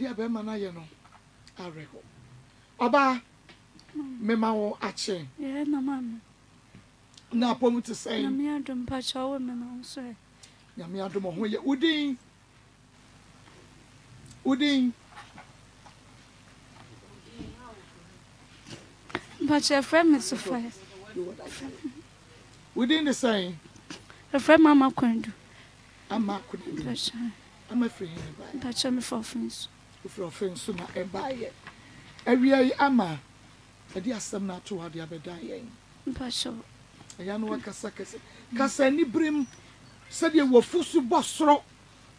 dear Bemanayano. I recall. Oba, Memo Ache. Yeah, no, ma'am. Now, Pommy to say, Yamiadum patch our women, sir. Yamiadum, Wooding Wooding patch a friend, Mr. Fire. Wooding the same. A friend, Mamma couldn't do. Amma couldn't do. I'm afraid. Patch me for offense. If your friends sooner and buy it. Every Amma, a dear son, not to have the other dying. Pasho. I am what Casacas. Cassani brim said you were Fusu Bosro.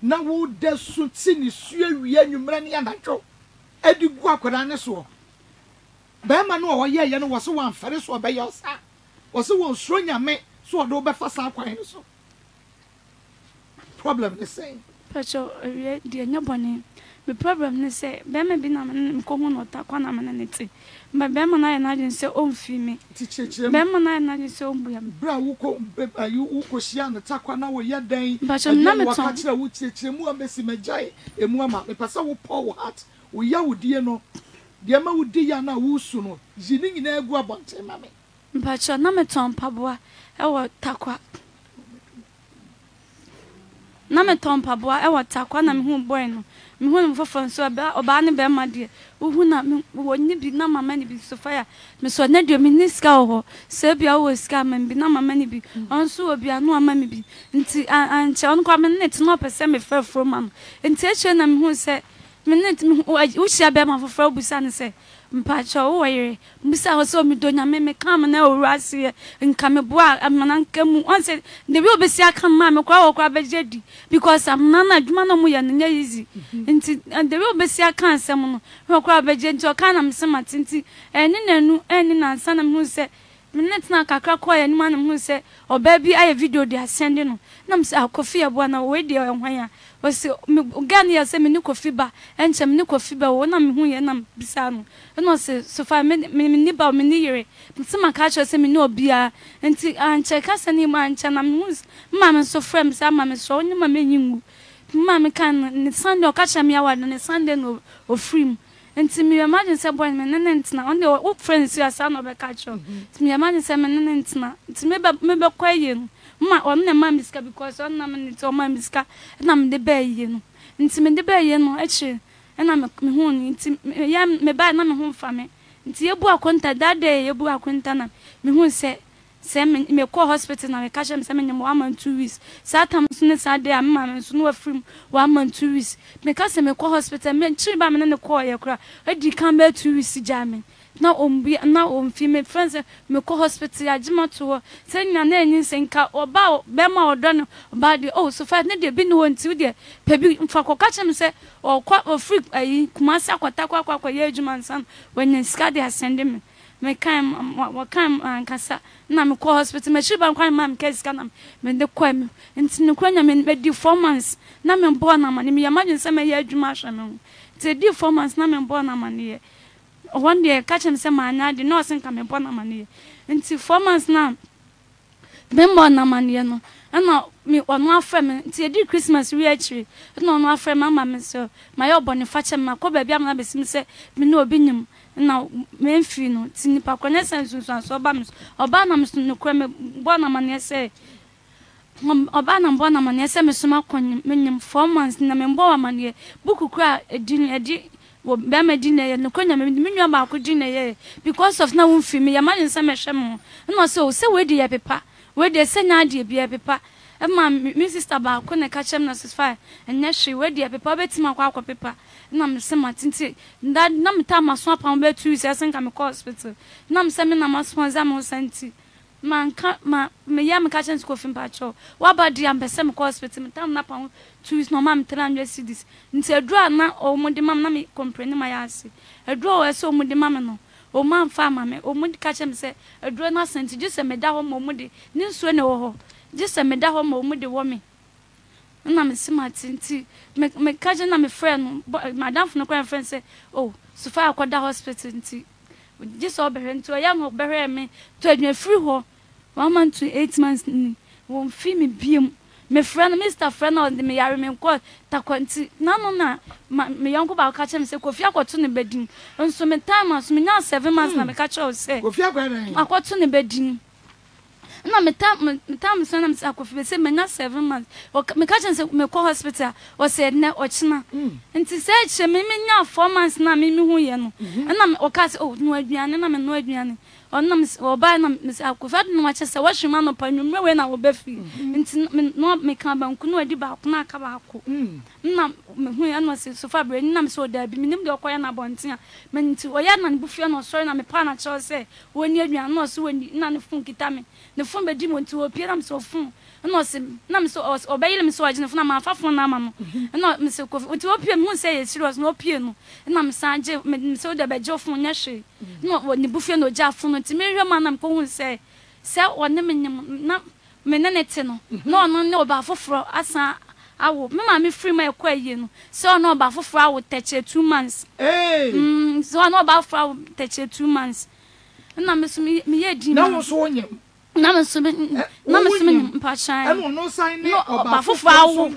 Now, would there soon sin is sweary and you money and I go. Eddie Guacanaso. Bamano, yeah, you know, was one Ferris or Bayos. Was one strong young mate, so I do better for some problem the same. Pasho, dear, no bonnie. The problem is, Bemma Binam common or Taquanamanity. But Bemma and I didn't say own female. Bemma and I didn't say own Bra, you Ukosian, the Taquana were yet day, but your number catcher would teach a more messy majai, a mama, the Passau power hat, we yaw dear no, the Emma would Diana Wusuno, Zining in a guabante, mammy. But your number Tom Pabua, our Taqua. Namaton Pabua, our Taquanam home bueno. Mihun for Francois Obani Bema dear, who not would be number many be Sophia, Miss Nedio Miniscao, Serbia always scam and be number many be, on so be a no mammy be, and Chan Quaman net not a semi fair from man, and Tetchen and who said, Minute, which I bear for Frobusan say, Mpacha, oh, I miss our so me dona me come and now Rassia and Camebois and Manankamu once said, they will be see I come, Mamma, or Crabbe Jedi, because I'm none at Manamuya and easy, and they will be see I can't summon or Crabbe Jedi or Canam Samatinti, and in a new ending and son who said, Minutes now, Cacacoy and Manam who said, or baby, I have video they are sending. Nums our coffee one away, dear and wire. Was Gania Seminuco Fiba, and Seminuco Fiba, one am who am Bissano, and was so far miniba minire, but some catcher semino beer, and Chacasani man Chanamus, Mamma so friends, Mamma so on my menu. Mamma can Sunday or catch me out on a Sunday or free. And to me, imagine some boy menenant now, only old friends, your son of a catcher. To me, imagine some menenant now, to maybe quaying. My own mamiska because on Namanito mamiska, and I'm the bayon. Intimate the bayon, etching, and I'm a moon, yam, me bad number home for me. Until your boy conta that day, your boy quintana. Me who said, Sam, me call hospital and I catch him 7 and 1 month 2 weeks. Satam soon as I dare, mamma, and soon a film 1 month 2 weeks. Because I may call hospital, men 3 bam and a choir cry, I did come back 2 weeks jamming. Now on female friends, me call hospital, I jim out to her, saying your name in car or bow, bema or done about the old so far, need there be no one to there. Pebby for catch him, say, or quack or freak, a massa quack quack a yearman son when in Scadi has sent him. Me come, what come and Cassa, Nam call hospital, my children, quite mam case canam, men the quem, and Sinuquenam in bed 4 months. Nam and Bonam, and me imagine some a year Jumashaman. They do 4 months, Nam and Bonam and year. One day, catch him some man, I did not think I'm a bonamani. And see 4 months now. Bembanamaniano, and now me on my friend, see a dear Christmas reactory, and on my friend, mamma, monsieur, my old bonny fatcher, my cobble, Biamabis, said, me no binum, and now Memphino, Tinipa Connaissance, or Bamus, or Banamus, no creme, bonamania say. Obanam Bonaman, yes, I'm a sumacon, minimum 4 months, and I'm in Boamania, book cry a dinner, a dear. Bama dinner and no coin, I mean, dinner, because of no female, a man in some shaman. And also, say where the papa, where they send idea be a papa. And my Mrs. Tabak couldn't catch him as fire, and yes, she where the papa bets my quack paper. And I'm some tinty. That numb time I swap on bed 2 years, I think I'm a hospital. Num seminar must one Zamo senti. Man can't, my yam catching scoffing patcho. What about the ambassador hospital? Time up on 2 years, no mamma 300 cities. Until a draw now, or more the mamma comprehend my ass. A draw or so with the mamma, or man farmer, or mood catch him say, a draw not sent just a medahom or moody, new swan or just a medahom or moody woman. And I'm a simartin tea, my cousin, I'm a friend, but Madame from the grandfriend say, oh, so far I call the hospital tea. Just all behind to a young or bury me to a free war. 1 month to 8 months, won't feel me beam. My friend, Mr. Friend, or the Mayor, me called Taquanti. No, my uncle about catching himself. Kofia got to the bedding, and so many times, me now 7 months, and I catch all say, Kofia got to the bedding. No, my time, son, I'm Sakofi, say, me now 7 months, or me catching me call hospital, or said, no, or china. And she said, she me now 4 months, na me who you know, and I'm or cast, oh, no, and I'm annoyed, Diana. Or by Miss Alcovat, no much as I wash your man upon you when I will be free. Not make up and couldn't do about Nakabaco. No, so far, bring them so there, be named the Oquana Bontina. Men to Oyan and Buffian or Sorin and a pan at all say, when you are not so none of funky tummy. The phone by demon to appear, I'm so fun. And not Nam so or bail him so I didn't my far from Naman. And not Miss Coffee to opium who says she was no piano. And I'm Sanjay, men so there by Joffon Nashi. Not when the Buffian or Jaffon. I'm going to say, Sell or Neminum, Menanetino. No, about for I will, Mammy, free my acquaintance. So, no, about for I would touch it 2 months. Eh, so I know about for I would touch it 2 months. And I'm assuming me, no, so you. No sign about for I will,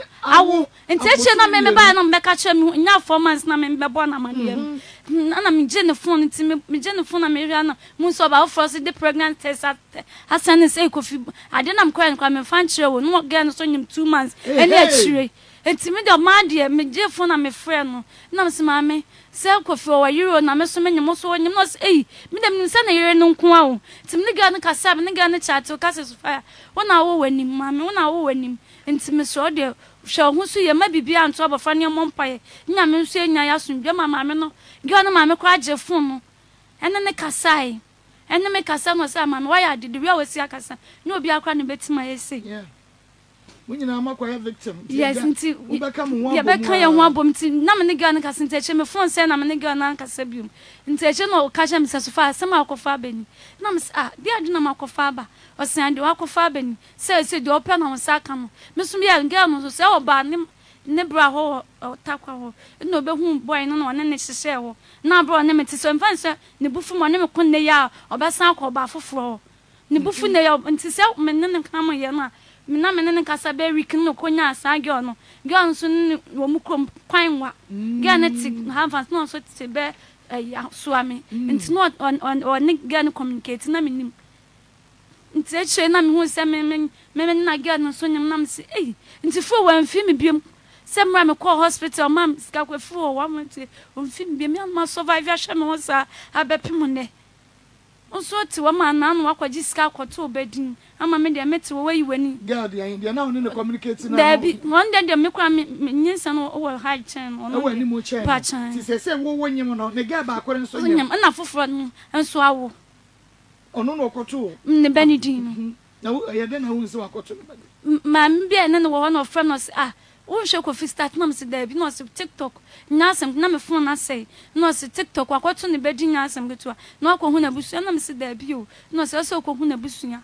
and touch it. I may buy and back at you now 4 months. I mean, Babona, my dear. Nana mi Jennifer ti mi Jennifer na Mariana mun so ba ofrosi the pregnant test at Hassan say Kofi adenam kwa kwa me fan chire wo no ga no so nyim 2 months ene achire enti mi do ma de mi Jennifer na me friend no na me se ma me se Kofi o yiro na me so me nyim so nyim no eh mi dem ni se na yire no nko a wo enti mi ga no kasa mi ga no chat o kasa so fire wona wo wanim ma me wona wo wanim enti mi so de Shall who see a maybe be on top of any mompire? Yamu say, Nayasun, Yama Mamma, Gana Mamma cried Jeffon, and then the Cassai, and then make a summer salmon. Why I did the real Siakasa? No, be a crying bit my essay. When you are victim, yes, until we become one. Yabaka and one bomb, Namanigan Cassentation, a phone send Amanigan and Cassabium. Intention or catch him so far, some alcofaben. Nams are dear Dinamacofaba, or send you alcofaben, says the open on Sacam. Miss Mia and Gamos, so barn, Nebraho or Taco, no be whom boy no one necessary. Now brought them to some fancy, the buffum on them couldn't they are, or Bassanco or Baffo Flow. The buffum they are, and to sell men and come here. Mina menen kasabe wikin no konya asa gyo no gyo nso ni wo mukrom kwanwa gyo na ti hanfas no so ti be so ami nti no on ni gyo communicate na minim nti e che na mi hu se me na gyo no so nyam nam se eh nti fo wan fi mi biem se mra me call hospital mam sika kwa fo wan me ti on fi mi biem ma survive ya hwe me ho sa abepim ne nso ti wo ma na no akwaji sika kwoto obedin ama me de meti wo yi wani god ya na woni ne communicate na da bi won de de me kwa me nyinsa no wo high chain ono wo ni mo chain ti sese wo wonyim no ne ga ba akore nso nyam na foforo nso awo ono no kwoto ne benidin no ya de na wo nso akwoto ma me bia ne wo one of friends ah wo she Kofi start na me se da bi no se TikTok nyasem na me phone na say no se TikTok akwoto ne bedin nyasem getua na akwo hu na busu na me se da bi o no se so akwo hu na busu nya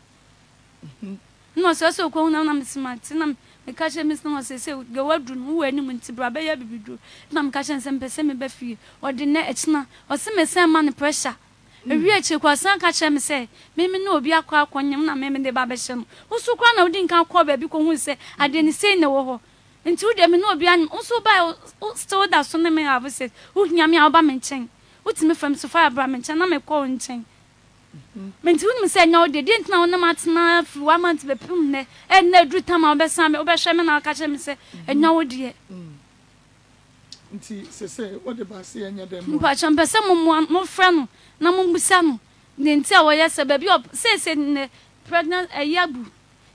no so so ko na me smart na me ka che miss no se go wadu no wo ani munti bra be ya bibidu na me ka che nse mpese me ba fie o de na echna o se me se man pressure ewi eche kwa san ka che me se me no obi akwa akwonyem na me de ba be che no wo so kwa na odi nka ko ba bi ko hu se ade ni sei na wo ho nti wo de me no obi an wo so ba wo still that so na me have said wo hia me aba me nchen wo ti me fam so far bra me nchen na me ko nchen Mentu me say no they didn't know no matna 1 month be pum ne and na dru time obesa me obehwe me na kache me say enya wo de nti say what the ba say enya dem mpa champe say mo frɛ no na mo busa no ne nti a wo ya say baby op say ne pregnant ayabu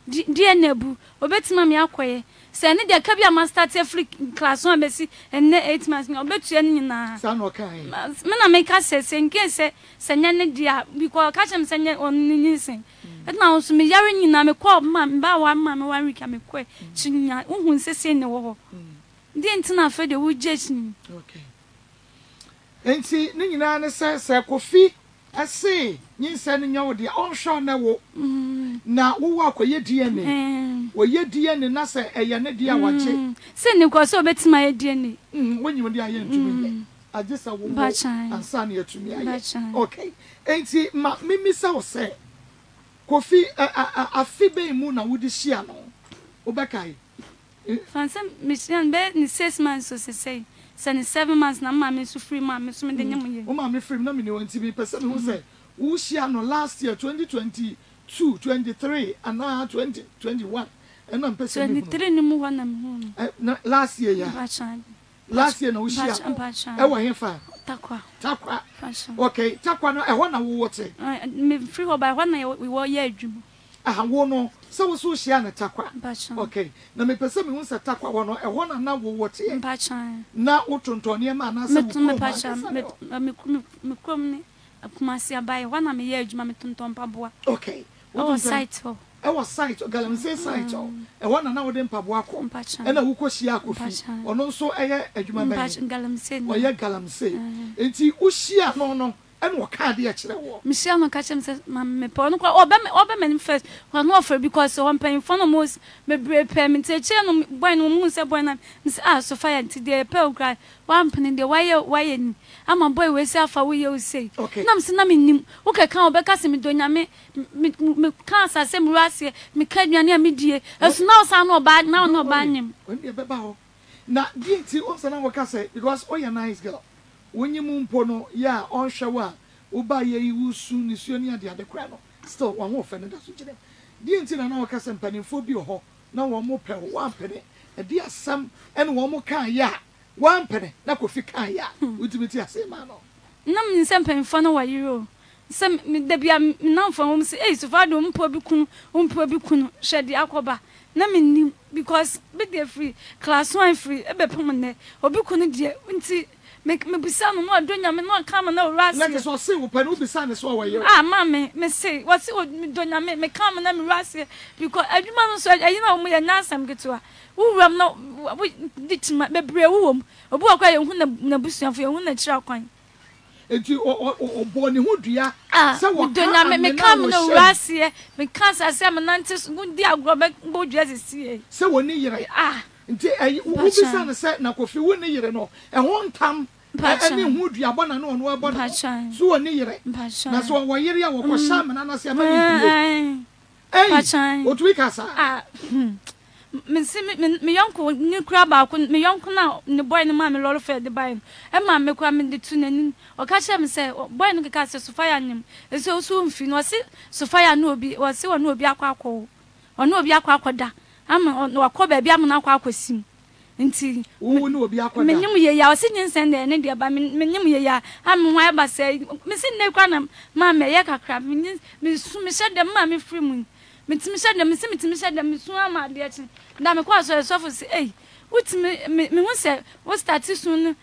di enabu obetima me akoye say ne de ka bia master te free class on besi and ne 8 months me obetua ne nyina say no kai me na make say say nke say senya ne dia because ka chem senya on nyinsen et na so me yare nyina me call ma ba wa ma me wan rika me kwe chinya uhun sese ne wo ho de enti na fe de wo judge ni okay enti ne nyina ne say say Kofi ase nyinsa ne nyawo de onhwo na wo na wo akoye DNA wo ye DNA na se eye ne dia wache se ne kwa so betima ye DNA wonyim de aye ntumi ajisa wo ansa ne atumi aye okay enti ma mimi se wo se Kofi afibe mu na wo de hia no wo bekai Fansem Michigan be ni 6 months so say. Send 7 months na mama so free mama so me dey nyam ye. O mama free na me ne won ti be person who say who share no last year 2022 23 and now 2021 and na person 23 ni mu wana me ho. Last year ya. Last year na who share. E wo hen fa. Takwa. Takwa. Okay, takwa no e ho na wo wote. Me free ho by ho na we wo ye adwumu. Wono, so Susiana Takwa. Okay, now me person who said Takwa wono, a one and now what in Pachan. Now Utontonia man, I said, Macumni, a Kumasia by one of my age, Mamaton Pabua. Okay, what was sight? I was sight, or Galam say sight, a one and now then Pabuacum Pachan, and a Ukosiaku Pachan, or no so air a human Pachan Galam say, or yet Galam say, and see Usia no. Michelle McCatcham says, Mamma Pono, or Beman first, one offer because one penny for no moose, my brave payment, a chair, when no moose, when Miss Ah, Sophia, to the pearl cry, one penny the wire, wiring. I'm a boy, we self, we say. Okay, Nam Sinamin, who can come back as me doing a me, Cassa, Sam Rassia, Micadian, me dear, as now sound no bad, now no banning. When you're about now, dear, also now, Cassa, because all your nice girl. When you moon pono, ya on shower, Uba ye woo soon is you near the other crano. Still, one more friend, that's what you know. Didn't you know, cousin penny for be ho? No one more penny, 1 penny, a dear sum, and one more can ya, 1 penny, that could fit can ya, would be the same man. None in some penny for no you. Some there be none for whom say, so far, don't poor be kun, shed the aquaba. None because be there free, class 1 free, a bepoman, or be kun, dear, see. Make me be some more doing, I'm not coming no rascal. Let us all see what Panu beside ah, mammy, me say, what's what doing? I make me come and I'm rascal because every man said, I know me and Nassam get to her. Who am not ditch my baby womb, a boy crying when the bush of your own child coin. And you or born in Woodria, ah, so what doing? I make me come no rascal because I say, I'm an antis good dear Robert Bodges. So when you ah, and who beside the set now, if you wouldn't hear no, and one time. Any wood you are born and no one so near it. That's why we are for some and I say, eh, what we can say. Miss me uncle new crab out, me uncle now, the boy and mammy lot of the buying. And mammy come in the tuning or catch him say, boy and cast a Sophia him. And so soon, if you know, see, Sophia no be or so no be a quacko or no be a quackoda. I'm on a cob, be I'm now quacko. Inti wo no obi akwa na menyum ye ya o sinyin sen de ne de ba menyum ye ya am wa ba se me sin ne kwa na ma me ye kakra me su me sha de ma me free mu me tim sha de me se me tim sha de me su ama de achi na me kwa so so fo se eh wuti me hu se wo start su no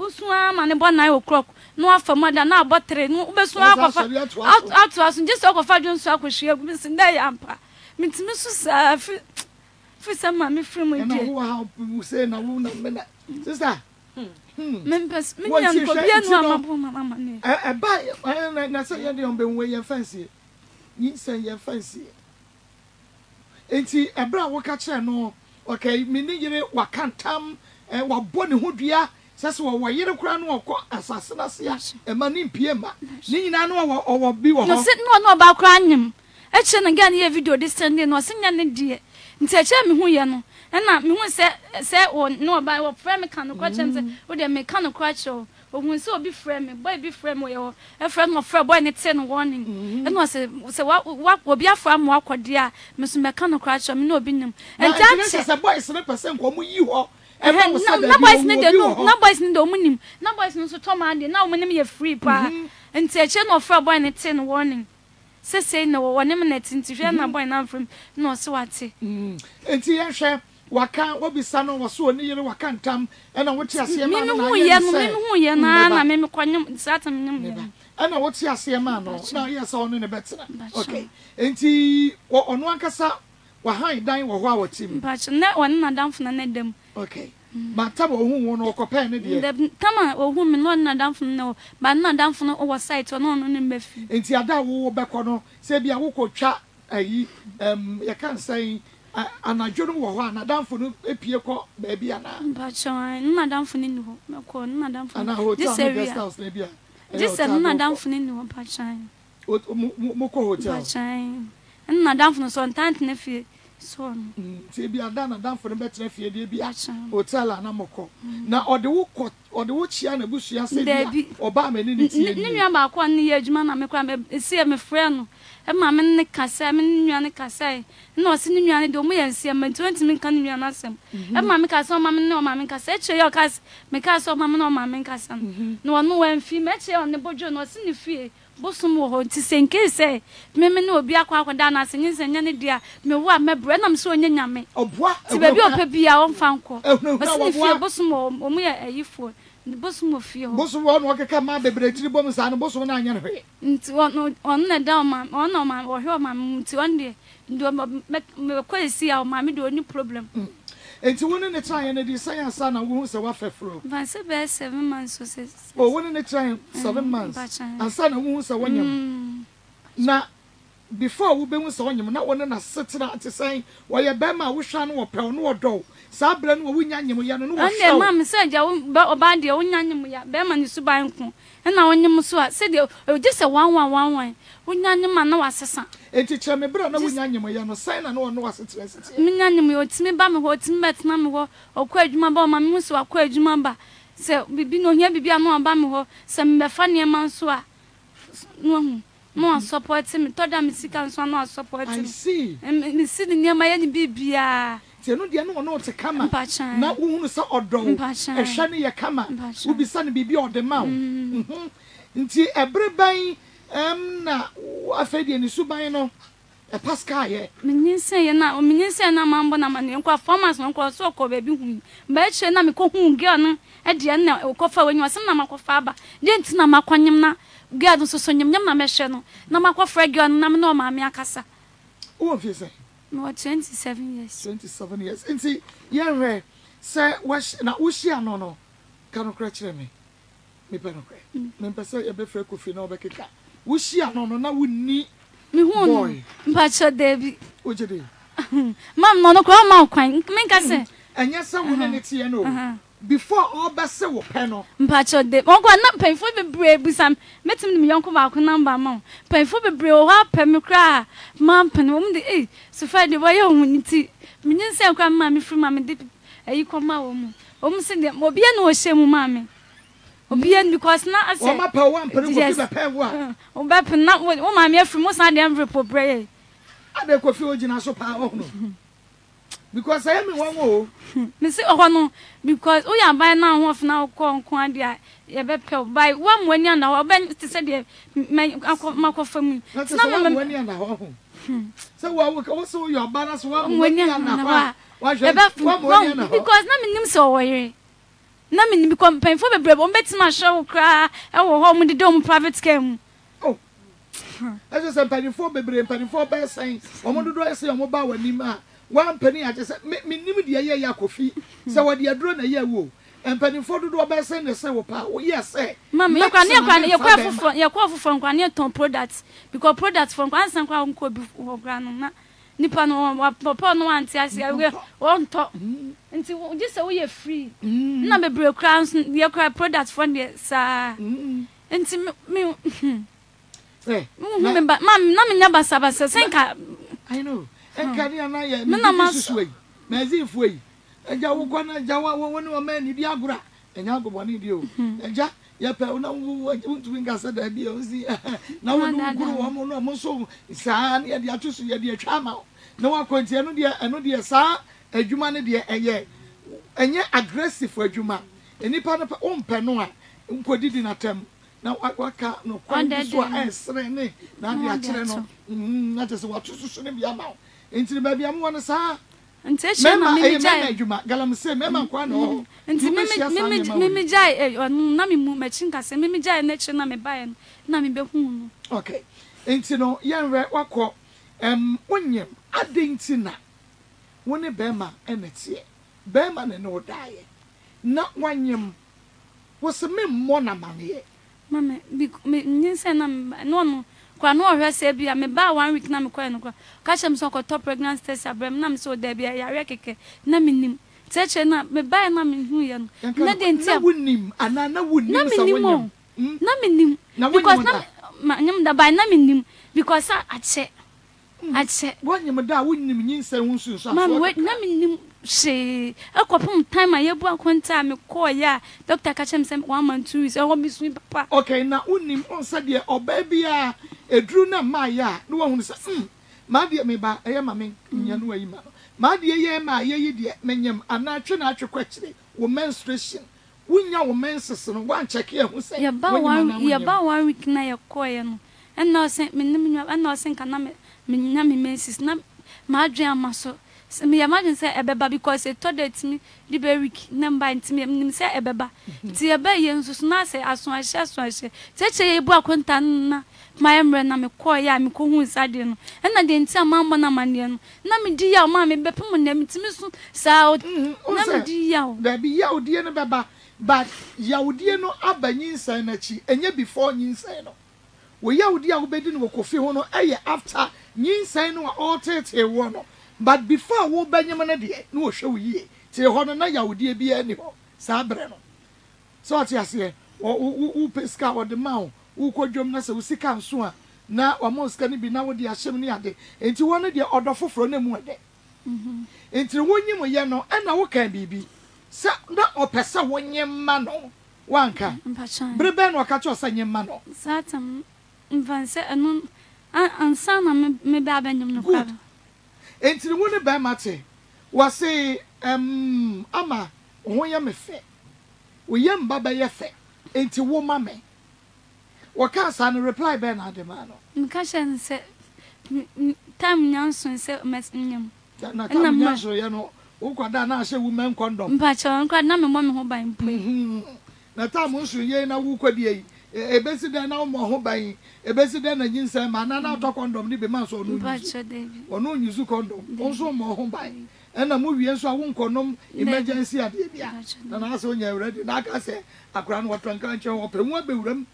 usu ama ne bo na o'clock no afa ma da na abotre no be su akwa atu asu je so akwa dun su akwa hwe me sin da ya ampa me tim su sa for some mammy from me, who say no woman, sister. Members, me and Mamma. I buy, I say, you don't be where you fancy. You say you fancy. And see, a brown will catch her no, okay, meaning you what can't come and what bonny hood ya, says what yellow crown or assassination, a man in Piemba. Nina know or be one. No, no, about cranium. I turn again here video this Sunday, no singing, dear. Nti a me hu ye no na me hu se won no ba wo frame kan no kwa chem se wo de me kan no kwa chew wo hu se obi frame boy bi frame wo e frame mo frame boy ne te no warning e no se wa obi afra mo akode a me so me kan no kwa chew me no obi nim nti a se boy 7% ko mo yi ho e mo se na boys ne de no na boys ne de mo nim na boys no so to ma de na wo nim ye free pa nti a che no frame boy ne te no warning say no 1 minute into Vienna boy and from no so what it is. Waka what be son was so near Wakantam and I would see a man who ye na me kwanyum satam nim and I would see a man now yes on in a better okay and tea on one cassa were high dying or wow team but not one madame for them okay but tabo who won or copper the tama or woman no madame for no but not down for no oversight or no number and the other woo back on say be a woo chat you can't say and I don't know one madame for no epiaco baby and but madame for no madame for this area house maybe this madame for no patchine moko hotel and madame for no son tant nephew So, be a done for the better if you be a hotel and Amoko. Now, or the wood or the wood, she and a bush, I said, Obama, and one year, Jimana, make see a friend, and Mamma Cassam, and Yana Cassay. No, sending you any domain and see a man 20 million canning your answer. And Mamma Cassam, Mamma, no, Mamma Cassacha, your cast, make us all Mamma, no, Mamma Cassam. No, no, and fee met here on the bojo, no, send the fee. Bosumo to sink, say, Memmen will be a quack down as an instant, any dear, me what my brenum so yammy. Oh, what? To be a baby, our own fanco. But if you're bosom or mere a youthful, the bosom of you. Bosom won't walk a camera, the bread, three bombs, and a bosom on your way. On a down, ma'am, or no, ma'am, or your ma'am, to one day. Do me quite see our mammy do any problem. And to one in a time, and desire son and wounds a wafer fro. But 7 months, or one in a time, 7 months, and son and wounds a 1 year. Now, before we been on you, not one and a certain out to say, why a bema wish I know a pearl nor dough. Sablan will win yan, we are no one. Mamma said, I won't buy the own yan, we are beman is to buy uncle. And now when you must said, oh, just a 1 1 1 1. Nanyama no assassin. And teacher me brother, no Yanyama, sign and no assets. Minanimo, it's me bam, what's met mamma, or quaid mamma, mammus, or quaid mamba. So we be no here be a more bammo, some befania mansoa. No, more supports him, told them sick and so no support. I see, and sitting near my any bibia. No, dear, no, no, to come up, not who saw or drone, a shiny a camera, who be sunny be beyond the mound. Until a bread na afedi ni suban no e pascal ye menyinse na mambo na mane nko farmers no nko so ko ba bi hu ba che na me ko hu gye no e de na ko fa wanyu asem na makofa aba de nti na makwanyem na gye do so so nyem na me hwe no na makofra gye no na me no maami akasa wo fi se no 27 years nti ye re se na wo hia no no kanu kra kire me pa no kra me pa se e be fra ko fi na obekeka we see no na we ni me boy mpacho debi ojede mam no kwa ma kwan me ka se anya sawu na ne tie no before all bese wo pe no mpacho de onkwa na penfo be brebu sam metim me yonko ba ko number ma penfo be brewo ha pe me kra mam pen wo de so fa de boy ho nti me nse akwa ma me fru ma me de ayi ko ma wo mu o mu se de obi na o hye mu ma me Obian because na ase. O ma pa wan pere ko fi pa wa. O ba pe na o ma me afri mo san de am repo breye. Ade ko fi o jina so pa o no. Because I am one o. Me se o no because o ya ban na ho fna o ko nko ade ya be pe bai wan wani ana o ben ti se de makofa mu. Na me wani ana ho. So wo so your balance wani ana wa. Wa je wani ana ho. Because na me nim so oyere. Na me ni become painful be brave on betima hwe kra e wo ho mu de dom private care mu oh as say painful be brave painful be sign o mu dodo say o mu ba wani ma wan pani a say me nim de ye yakofi say wo de adro na ye wo en painful dodo be sign na say wo pa wo ye say mama ye kwa fofo nkwa ne ton products because products from kwa san kwa nko bi wo gra no na nipa no papa no anti asia we won to nti just say we free na me break crowns we cry products from there sir nti me eh remember mam na me nyaba sabasa senka I know enka dia na ya me na masuwe me zifu yi eja wo kwa na jawa woni o ma ni di agura enya agbo ni di o eja ya pa una wuntu winga sada bi o si na wonu guru wo mo no mo so sa na ya di atusu ya di atwa ma no akonti eno de sa adwuma ne de enye aggressive adwuma enipa no ompe no a nkodidi na tem na waka no kwandi so esre ne na de akire no na tese watusu ne bia ma entire ba bia mo wono sa nteche na me jai adwuma galamse me ma kwa no me jai na me mu machinka se me jai na che na me bae na me be hu okay entino yenre wakọ onyem adentina woni bema enete bema ne no daaye na wanyem wose me mo na mame mame nyinse na no kwa no hwese bia me ba 1 week na me kwa no kwa ka chem so ko top pregnancy test abram na me so da bia ya re keke na me nim teche na me ba na me hu ye no na dentia wonim ana na wonim so wanyem na me nim because na nyem da ba na me nim because a che I'd say, what your mother wouldn't mean, sir, won't you? Mamma, wait, no, say, a couple time I have one time, call ya, Doctor Catchem sent 1 month 2 is all Miss Papa. Okay, now wouldn't him on Sadia or baby, a drew na my ya, no one was my dear me by a mammy, young way, my dear, my ye dear, menyam, I'm not trying to question menstruation. Wouldn't your menses and one check here who say about 1 week now, coin, and now sent me, and now sent Caname. Minami menses na madria maso se me imagine say ebeba because e told it me the beric number ntimi nim say ebeba ti eba ye nsusu na say aso ahye cheche ye bu akonta na my emre na me call ya me ko hu nsade no na de ntia mamba na mane no na me di ya ma me bepem na ntimi so sa na me di ya o da bi ya o die ne beba but ya o die no abanyin san na chi enye before nyin san no we ya o die a wo bedi no kofi ho no eye after nyin say no alternate e wono but before wo benyam na de no ohwe wo ye te hono na yawde bi ani ho sa bre no so ati ase wo peska wo de mawo wo kwadwom na se wo sika nso a na wo moska ni bi na wo de ahyem ni ade enti wo no de odo foforo na mu ade enti wo nyim ye no na wo kan bibi se na opesa wo nyem ma no wanka brebe no ka cho sa nyem ma no satam mvanse anu ansana me baba nyum no kwa. Entiri woni ba mate. Wa se ama ho ya me fe. Wo ye mbaba ye fe. Enti wo ma me. Wo ka sa no reply ba na de ma no. Nka shen se tam nyanso se mes nyam. Na tam nyanso ye no wo kwada na ahye woman condom. Mpa chon kwa na me mo me ho ban mpo. Na tam nso ye na wo kwadi yi. Ebesida na mo ho ban ebesida na nyinsan ma na to condom ni be man so no ono nyuzu condom onzo mo ho ban na mo wie so awu nkonom emergency ade bia na aso nya ready na aka se akura no wato nkan che ho pemu abewuram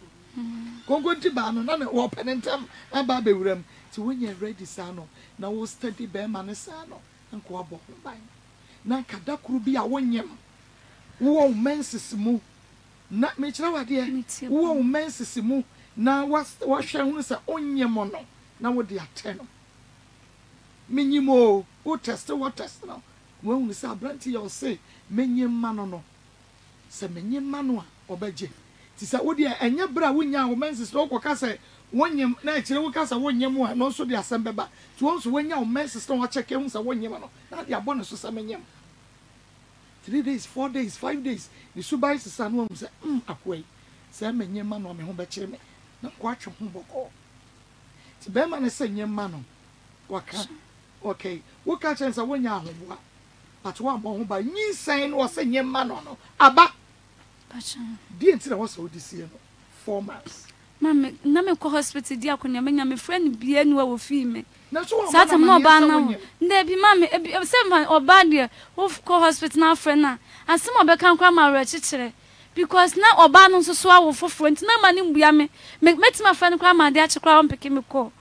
konkonti ba no na wo penentem aba abewuram ti wo nya ready sa no na wo study be man sa no nko abo ho ban na kada kru bia wo nyem wo menses mu na me kira wade wo menses mu na wa hwe hu se onyem no na wo de ateno minyimo wo test no wo hu se abranti yo se menyem mano no se menyem mano a obaje ti se wo de enye bra wo nya wo menses wo kwoka se wonyem na kire wo kasa wonyem a no so de asem beba ti wo so wonya wo menses no wa check hu se wonyem no na de abone so se menyem 3 days, 4 days, 5 days. The subay se san won se akwai. Se menye ma no me ho be kire me. Na kwa twe ho boko. Ti be ma ne se nye ma no. Waka. Okay. Wo ka chance won ya ahoboa. But wo ambo ho ba nyi sen wo se nye ma no no. Aba. Pacha. Di enti na wo se odisi no. 4 months. Mame, na me ko hospital di akonya me nya me friend bia ni wo fi me. Satan more banner. There be mammy, a 7 or bandia, of co hospital now, friend. And some of the can't cram our chitre. Because now or bannon so swallow for friends, no money be me. Make my friend cram my dear crown became a call.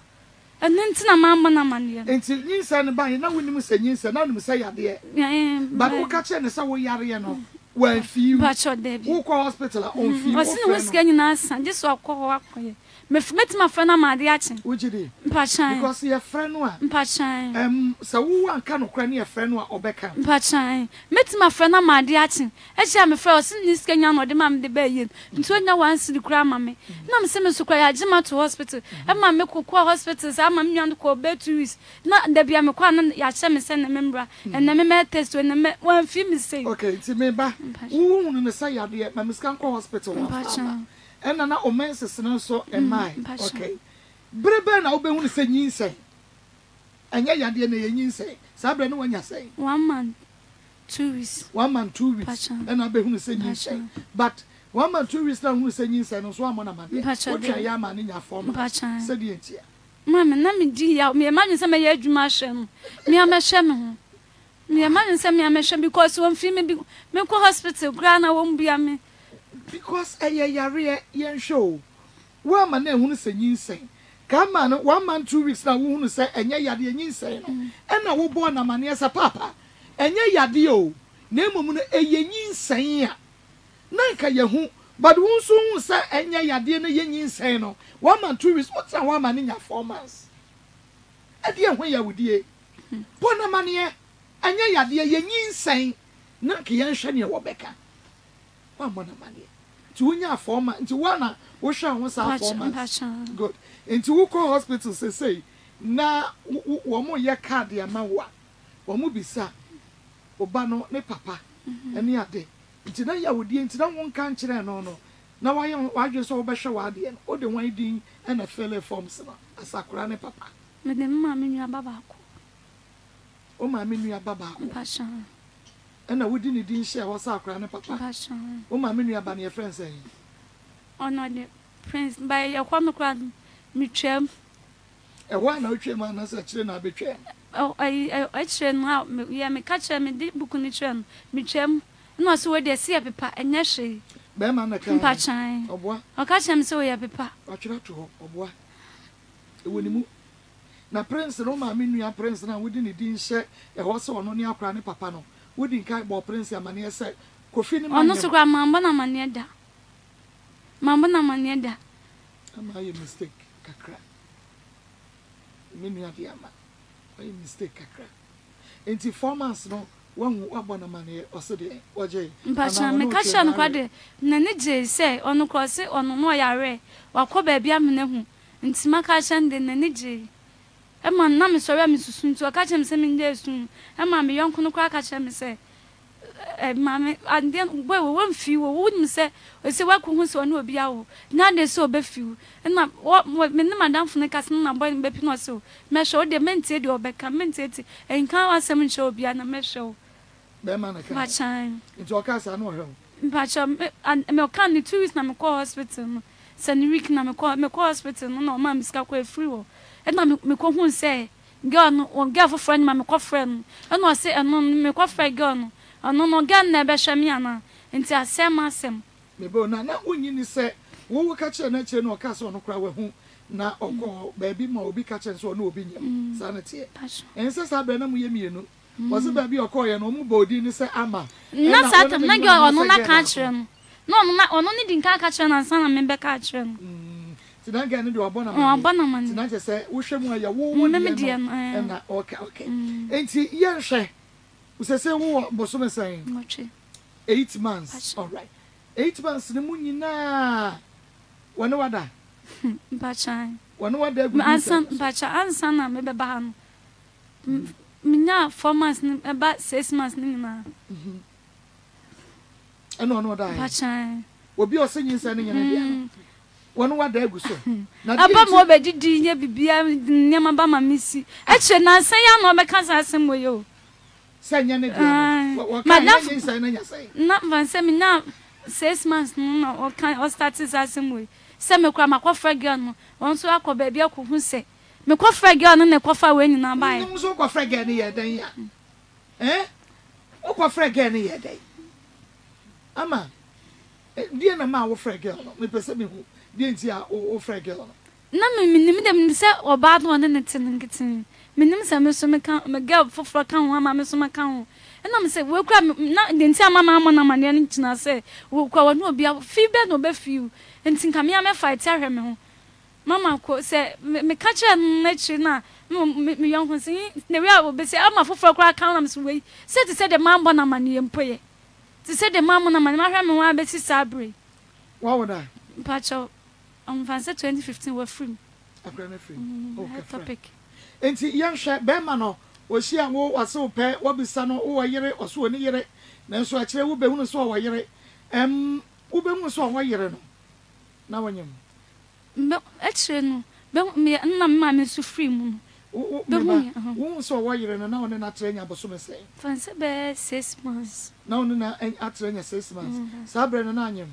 And then to a mamma, and till you send by no one say you send on Messiah, dear. But who catch and saw Yariano? Well, few, but your debby. Who call hospital on few? I seen who's getting us and just walk up here. Me met my friend Amadiachin. Which you did? Mpachan. Because your friend one. Mpachan. So who one can Ukraine a friend one or Becca? Mpachan. Met my friend Amadiachin. Actually, I'm afraid I was in this Kenyan or the man the baby. Between now once the grandmammy. Now I'm sending to cry. I just went to hospital. I'm a me cook hospital. I'm a me and cook bed 2 weeks. Now there be a me cook and I share me send a member and I me make test when I me one few mistake. Okay, it's me ba. Who no say you did? My miss can cook hospital. Mpachan. And now, menses no so am I. Okay. Brebe na obe hu se nyinse. Anya yade na ye nyinse. Sabre no wanya say. 1 month 2 weeks. 1 month 2 weeks. And obe hu se nyinse. But 1 month 2 weeks na hu se nyinse no so am na ma be. Otwa ya ma nya form. Said ye tia. Mama na me di ya me imagine say me ye adwuma hwem. Me am hwem ho. Me imagine say me am hwem because won fi me bi me ko hospital gra na won bia me. Because a yare yen show. Well, my name who say yin say. Come on, 1 month 2 weeks now who say, and ye yadi yin say. And I will born a manias a papa. And ye yadi o. Name a yin say. Nanka yahu, but who soon say, and ye yadi yin say no. 1 month 2 weeks, what's a woman in your 4 months? Edia when ya wudie. Bona manie anya yade ye nyinsen na ke ye hwe ne wo beka. Wa bona manie. Ti wonya forma, ti wana wo hwe ho sa forma. Good. Nti wo ko hospital say na wo mo ye card ya ma wo. Wo mo bisa oba no ne papa. Ani ade. Nti na ya wudie, nti na won kan kire no no. Na wa ye wadwe so wo behwe wa ade no. O de wan din na fele forms na asakura ne papa. Me de mama nua baba ko. O mama nua baba ko. Passion. Ena wudi ni din share wo sakura ne papa. Passion. O mama nua ba ne friends eh. Ono de friends by your kwam kwam mi twem. E wa na otwe ma na se kire na betwe. Oh I train now ya me catch me di buku ni twem. Mi twem. No so we de se pepa enye hwe. Be ma na kan. Passion. Oboa. O catch me so ya pepa. O twira to ho oboa. E woni mu na prince no ma me nua prince na wudi ni din hye e ho se ono ni akra ne papa no wudi kai bo prince amane se kofi ni ma ono so kwa mambo na mane da ama ye mistake kakra me nua di ama ye mistake kakra enti 4 months no won wabo na mane o se de oje mpacha me ka sha no kwa de na ne je se ono kwa se ono no ya re wakoba bia me hu enti maka sha de na ne je Emma, na me sorry, me susun to catch him sending there soon. Emma, me young could crack at him, say, Mammy, and then, well, one few wouldn't say, or say, what could so no be out. Now they so be few, and not what men, Madame from the castle, and boy in Bepin or so. Measure the mented or becamented, and can't summon show be an a measure. Beman, I can't. It's your castle, I know him. But I'm candy too is Namako Hospital. Send Rick Namako Hospital, no, Mammy's Cacquay free. And I make one say, gun or gather friend, my friend, and I say, and no make off a gun, and no gun never shamiana, and say, I say, Massam. The bona, not when you say, who will catch a nature no castle no crowd who now or call baby more be catching so no be sanity. And says I benam yemino. Was a baby or coy and no body in the ama. Not Saturn, not girl or no catch him. No, not only didn't catch him and son and member catch him. Tonight, I do a bonnet. Tonight, I say, wish him where your woman, dear, and okay. 8 years, she was saying, what was saying? 8 months, all right. 8 months, the moon, you know, one other. Bachai, one other, my son, Bacha, and son, I made a ban. Mina, 4 months, about 6 months, Nina. And on what I, Bachai, will be your singing, sending an idea. One what they go so. Aba mo be didi nya bibia nya maba ma misi. Eche na san ya no be kasa asem we yo. Sanya ne dia. What kind of things na nya say? Na van say me na 6 months no o kan o start is asem we. Say me kwa makofra girl no. Won so akoba bia ko hu se. Me kofra girl no na kofa we nyina bai. Won so kofra girl ne ye den ya. Eh? O kofra girl ne ye den. Ama. Dia na ma wo fra girl no. Me pese me hu. Dintia o fregel na me dem se oba no ne tin menim se me so me kan me girl foforo kan ho ma me so me kan ho na me se we kura na dintia mama mama na mane ne kina se we kura wonu obi fi be no be fiu ntin kan me am fight ahwe me ho mama ko se me ka kire na kire na me yan ho se ne we obi se ama foforo kura kan na me so we se ti se de mambo na mane empoye ti se de mambo na mane ma hwa me ho abesi sabre wa woda pacho on 2015 were free. I granted free. Okay. Topic. Enti yan hwe be ma no o si an wo aso pe wo bisa no wo yere oso ni yere na nso a kire wo be hunu so wo yere wo be hunu so wo yere no na wanyam no a kire no be me na ma me so free mu no be hunu so wo yere no na one na kire nya boso me say fanse be 6 months na one na atire nya 6 months sabre no na anyam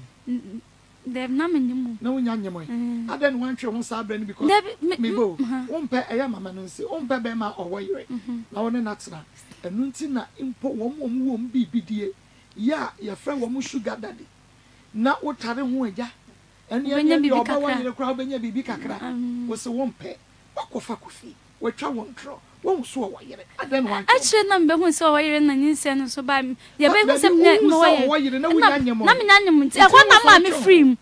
They've not many more. No, young, I don't want your own sabren because me go. Won't pay a yammer and say, won't pay Bema or Wayre. Now, an accident. And Nuntina import one won't be BDA. Ya, your friend will sugar daddy. Not what Taran Waja. And your boy in the crowd when you be Bicacra was a won't pay. Wakofakufi, which I won't draw. Won't so wire. I don't want. I should not be one so wire and an instant so by me. You're better than no wire. No, I want my mammy free.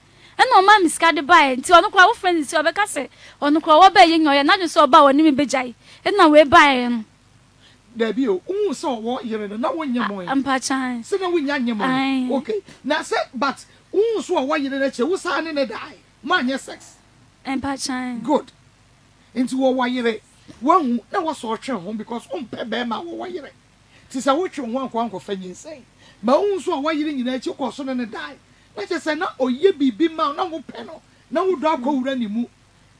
no man is carried by. Ti onu kwa friend ti obeka se onu kwa wo be yin o ye na so ba woni me bejai. E na we buy no. There be o un so wo yere no na wo nyemo e. Ampa chance. Se na wo nya nyemo. Okay. Na se but un so wo yere na che wo sa ne die. Man ye sex. Ampa chance. Good. Into wo yere. One na wo so twen home because un pe be ma wo yere. Ti se wo twen wan ko an ko fa yin sei. Ba un so wo yere nyina che ko so ne die. Let us say, now, oh, ye be man, no panel, no dog over any move.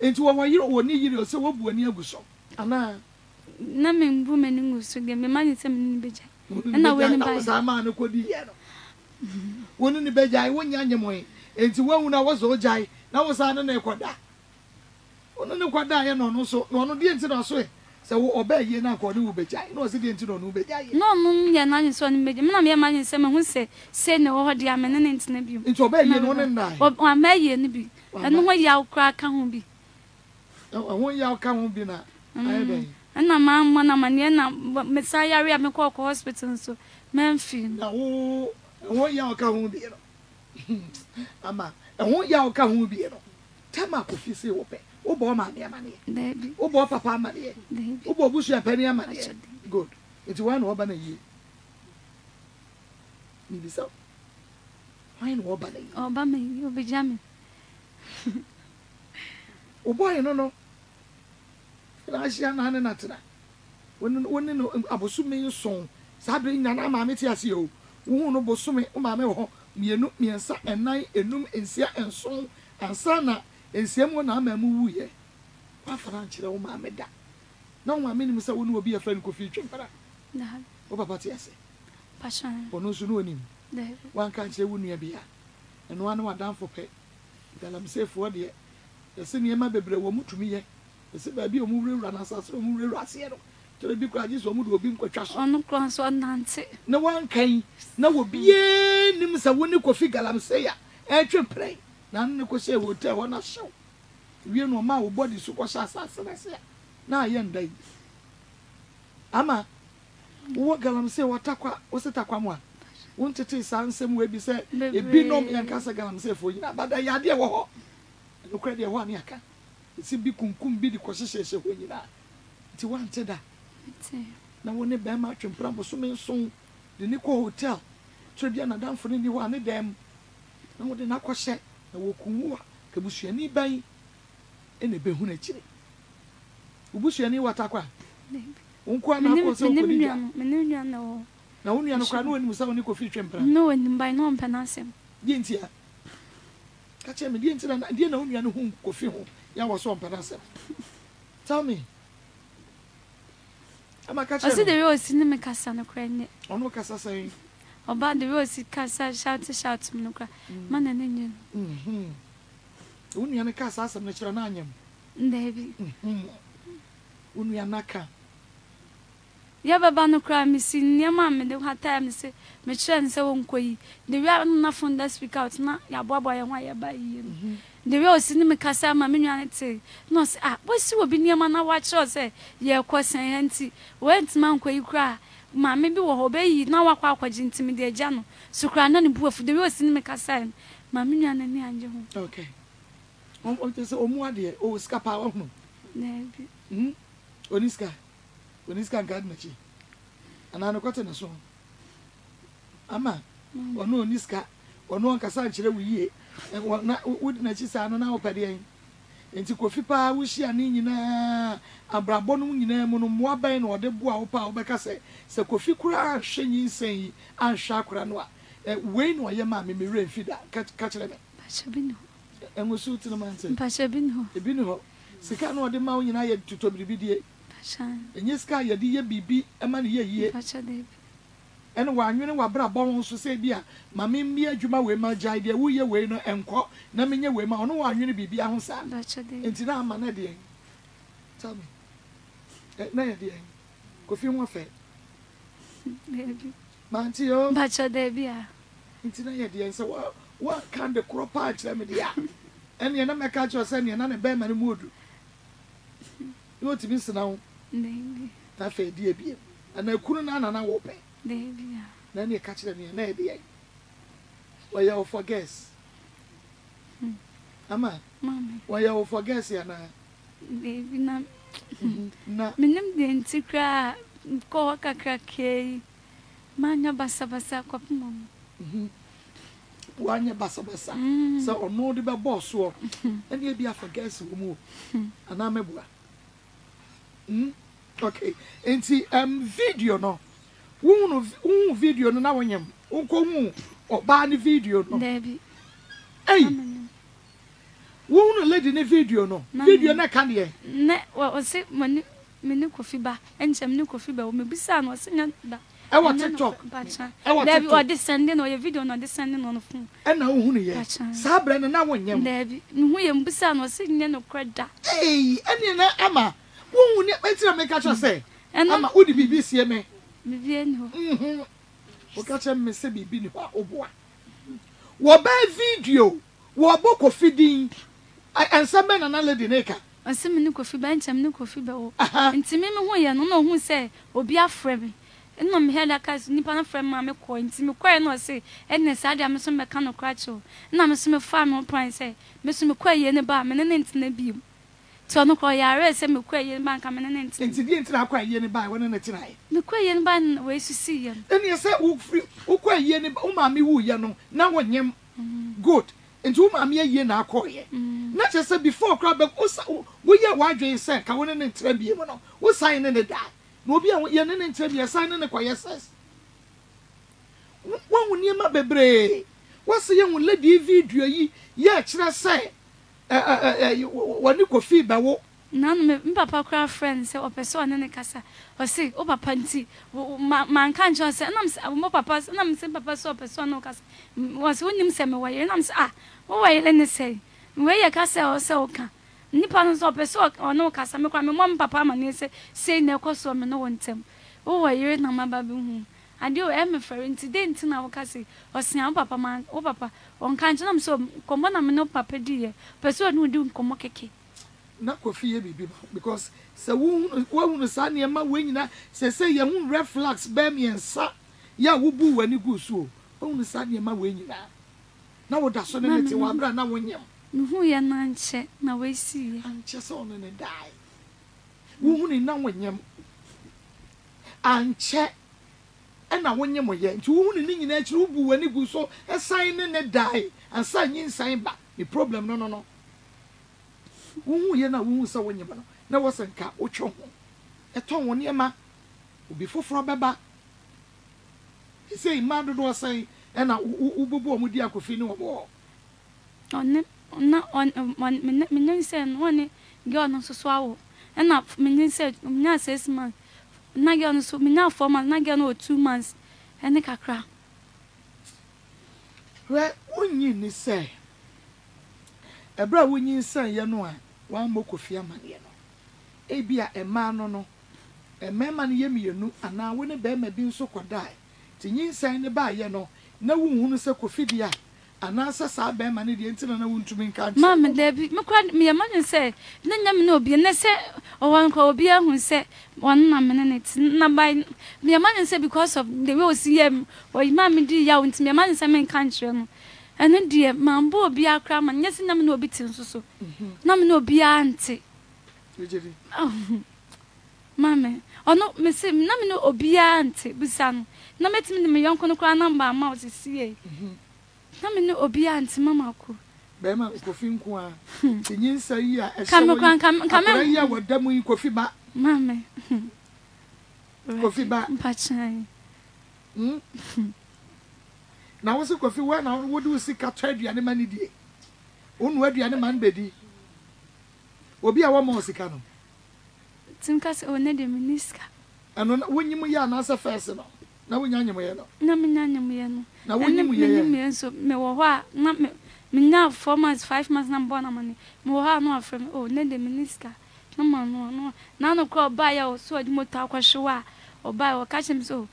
Into our year or near you, so what when you go so. Anna, naming women who swig them, the man is a bitch. And I went by a man who could be yellow. One in the bed, I went Yanyamoy, and to one when I was old, I was on a quadra. On a quadra, no, so no, the answer I swear. So obey ye now, call you bejay. No, sit into no bejay. No, moon, your man is one major. Mamma, your man is someone who say no, dear man, and it's nebby. It's obey ye, one and nine. Or I may ye nebby. And no way y'all crack can't be. Oh, one y'all can't be now. And a man, one a man, Messiah, we have a cock hospital, so Memphis. Oh, one y'all can't be. Ama, and one y'all can't be. Time up if you say obey. Obo ma dia mane baby obo papa mane obo busu apania mane good it one oba na ye ni bisa wine oba na ye oba me obi jami obo e no rasia na na tira woni no abosume nson sabre nyana ma me tiase o wu no bosume o ma me ho mienu miensa enan enum ensia enson ansana ensiemo na ma mu wuye kwa franchira wo ma meda na wo ma menim se wo no obi afra nko fi twempara na ha wo papa ti ase passion ono su no onim de wan kan chire wo nua bia eno anu adamfo pe dalam sefo de ese niema bebre wo mutumi ye ese ba bi o mu wrewra na asase o mu wrewra ase no tere bi kwa ji so mu do obi nkwatwa so ono kran so nante na wan kan na wo bi enim se wo ni kofi galamse ya e twempara na nne ko se hotel ho na show wie no ma wo body su ko sha asase na se na aye ndai ama wo galam se watakwa wo se takwa mo a won tete sansem we bi se e bi nom yan kasa galam se fo yin abada ya de wo ho no kra de ho ani aka se bi kunkum bi di ko shesheshe ho yin na ti wan te da na woni be ma twempra bo so men son de ni ko hotel so bia na danfo ni ho ani dem na wo de na ko she na wokuwa kebusuani ban ene behu na kire ubusuani watakwa unko na ko so ko ni menenu na o na wonu ya no kwa no woni musa woni ko fi twempra no woni ban no mpanasem die ntia ka che me die ntia na die na wonu ya no hu ko fi ho ya wo so mpanasem tell me ama ka che asi de yo sini me kasa no kwa ni onu kasa sai oba de we si kasa shout me nokra man na nyen unya na kasa asem na kira na anyam ndebi unya na ka ya baba nokra mi si nyama me de hata mi se me kira nse won koyi de we na funda speak out na ya bobo ye ho ya ba yi de we o si ni me kasa ma me nwa te no se ah bo si obi nyama na wa kira se ye kwesen anti went man koyi kra ma me bi wo ho be yi na wakwa akwaji ntimi de agya no sukra na ne buafu de we osini me kasa ma me nwa na ni anje ho okay on te se omu ade o ska pa ho na bi oniska ngad na chi ana no kwete na so ama ono oniska ono nkasa nkire wiye na wudi na chi sa no na opade en enti kofi pa wo hia ne nyina abrabo no nyina mu no moaban na ode boa wo pa wo beka se kofi kura hwe nyinsen anhwa akura no a we no ye ma me mere fida ka kire me pachabino enwosu ti no manse pachabino ebino ho sika no ode ma wo nyina ye tutobiri bidie pachan enye sika ye di ye bibi e ma ne ye ye pachade eno wa anwene wa brabo ho so se bia ma me mmia adwuma we ma jai de wo ye we no enko na menye we ma ono wa anwene bibia ho sa enti na ama na de tell me na ye de ko fi ho fe ma anti o bacha de bia enti na ye de so what kind of crop patch na me de ya ene na me ka cho se ne na ne be ma ne modu you to be sinawo ndendi ta fe de bia ana kunu na na wo pe Debbie, then you catch them in your neighbor. Well, you'll forget. Ama. Mama. Why you forget here na? Baby na. Na. Me nem denti kra ko waka krakei. Manya basa basa ko mum. Wanya basa basa. So ono de be boss wo. And you be forget wo mu. Ana mebua. Okay. Enti video no. Wo video no na wonyam. Wo ko hu oba ni video no. Baby. Hey. Who lady in video no? Video na can ye? Ne, well, say money, mini coffee bar, and some new coffee bar will be sound or singing that. I want to talk, Bacha. I want to talk descending or your video not descending on the phone. And now who ye? Sabran and I want you, Debbie. William Bissan was singing no credit. Hey, and Emma, who never make catch us say? And Emma would be busy, me. Vivian, who catch him, Miss Bibi, oh boy. Wabay video, waboko feeding, and some men and lady naked. And some new coffee bench and new coffee bell. And to me, I don't know who say, or be a friend. And I'm here like us, Nippon friend, Mamma coin, Timmy Quay, no say, and the Sadia, Mr. Mecano Cratchel. And I'm a small farm on Prime say, Mr. McQuay and a barman and an internet beam. So no cry, I rest and McQuay and bank and an internet. And the internet quay and by one and a tonight. McQuay and ban ways to see him. And you said, who quay and oh, mammy, woo, you know, now when you good. And to whom ye now call ye. Not just said before crab, we are wide and sank. I wouldn't interrupt you. What's signing the dad? No be on your name and tell you a sign in the choir says. One will near my baby. What's the young lady video ye? Yet, should I say, when you could feed by walk? None, Papa cry friends or person in a casa or say, oh, Papa, man can't just say, I'm more papa's and I'm saying Papa saw person or cast was winning some away and I'm ah, oh, I let me say, where your castle or so can. Nippons or person or no cast, I'm crying, one papa, and say, say no cost or no one tem. Oh, I hear no my baboon. I do am referring to dent in our castle or snap Papa man, oh, Papa, on can't jump so common. I'm no papa dear, person who do come okay. Not coffee because so won't sign your man wing na say your own reflux bammy and sa ya woo boo when you go so only sign your man wing na. Now what that's on it, one brand now when you who ya nanche na we see and just on and die. Woman now when you and check and now when you yet to wound in natural boo when you go so and sign and die and sign in sign back. The problem no. Who ye na who saw when you na wasn't car or chong. A tongue one year ma will be full from Baba. He say, Maddo was saying, and I ubo would ya could feel no more. On not on 1 minute and 1 day, God on so swallow. And up minute said, now says man, Nagan so me now 4 months, Nagan or 2 months, and the cacra. Well, wouldn't you say? A bra when you say, you know, one book of your man, you know. A beer, a man, no, a man, you know, and now when a bear may be so could die. Tin you say, the buy, you know, no one is a cofidia, and answers our bear money the internet wound to me. Mamma, Debbie, McCrad me a man and say, None no be a say, or one call beer who say 1 minute, not by me a man and say because of the rose yam, or your mammy dear yawn to me a man in some country. And then, dear, Mambo be our cram, and yes, no beating so. No be auntie. Oh, Mamma, or not, Miss Namino or be auntie, Bissan. No met me the young conqueror number, mouse is here. Namino or be auntie, Mamma. Bema coffin qua. Come, here, what damn you coffee back, Mamma. Coffee back, Patchine. Now, what's a coffee? One hour would do seek a trade, the man idiot. One word, the man beddy. Will be our more sicano. Tinkas or Neddy Miniska. And when you may answer first, now when you may know. Naminanian. Now when you may so, Mewa, not me now 4 months, 5 months, Nambonamani. Moha, no from oh, Neddy Miniska. No, none of call by or sword motaka shua or by or catch him so.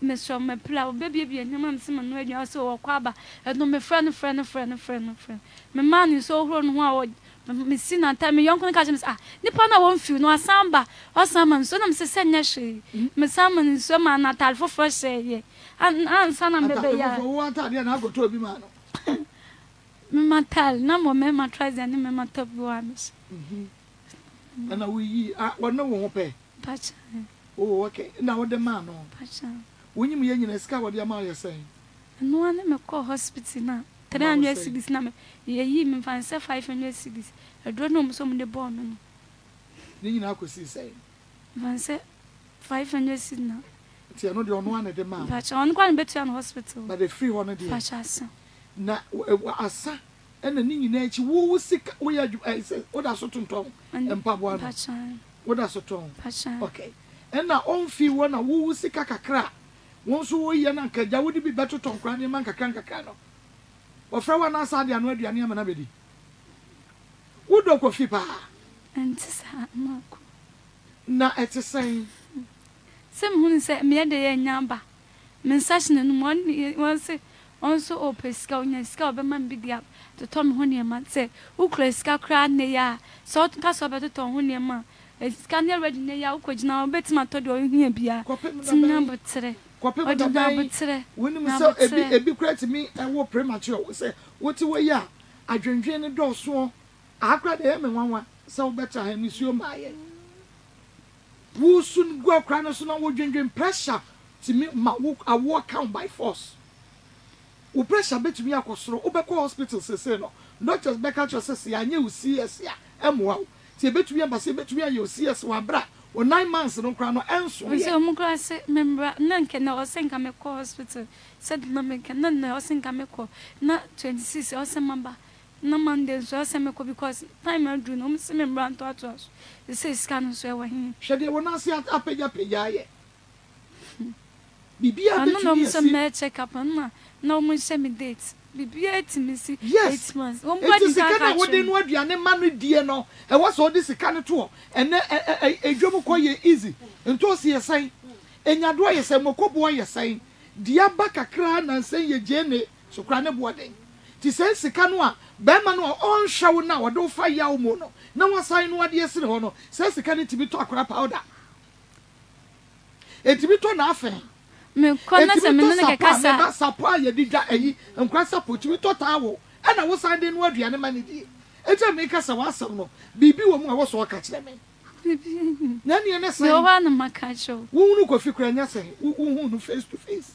Mr. Mepla, baby, and human simon when you are so quabba, and no, my friend. My man is so grown, wow, missing and time, young cousins are. Nippana won't feel no samba or salmon, so I'm saying, Nashi, Miss Salmon in summer, and I tell for first say, and son, I'm a baby. I go to be man. matal na mo me matraza ni me matobu amis ana we wona wo pe pacha oh okay na wo de man no pacha wonyi me nyina sika wo de ma ye sen no ana me ko hospital na 360 na me ye me fan se 560 edro no so me de ball no ni nyina ko si sen fan se 560 na ti ano de ono ana de ma pacha on kwa betu an hospital but the free one dey pacha san na asa ena ninyi na echi wo sika wo ya oda so tonton empabo na oda so ton okay ena onfi wo na wo sika kakra won so wo ye na kaja wo di bi beto ton kra ne man kakra no ofra wa na sa de anu aduane am na bedi wo do ko fi pa antisa mako na etisan sem hun se me de ye nyamba men sash ne no won se also opeska onya ska obema mbidia to tom honia ma se ukreska kra ne ya so ka so beto tom honia ma ska ne ready ne ya ukojina obetima to de ohia bia tinna botre kopema da botre woni me so ebi kra ti mi ewo premature se woti we ya adwendwe ne do so akra de me nwanwa se obeta ha ni suo ma ye wo sun go kra no so na wo dwendwe pressure ti mi ma wo awok count by force. O pressure betumi akosoro obekọ hospital sese no doctors beka cho sese anya ucs ya emwa ti betumi abase betumi anya ucs wa bra o 9 months no kra no enso ye so mu kra se member na nke na osenka meko hospital said na meka na na osenka meko na 26 osemamba na mande so osemeko because time I do no me se member anto ato se scan so e wa hin shede wona se apeja peja ye bibia betumi no no some check up na no mun se me date bibi eti me si 8 months won body scan na wo de no aduane ma no die no e wo so de sika ne to ene edwom ko ye easy nto se yesan enyado ye se mokobo yesan dia ba kakra na sen ye gene sokra ne bo den ti sen sika no a ba ma no on hwawo na wo do fa yawo mo no na wasan no ade se ho no sen sika ne tibi to akra powder e tibi to na afen me kona se me nne kekasa na sapwa ye dija eyi nkwa sapoti mi tota wo ana wo sande no aduane ma ne di eje me kasa wa asem no bibi wo mu a wo so ka kire me bibi na ne ne se yo wa na makacho wo nu ko fikura nya se wo hu no face to face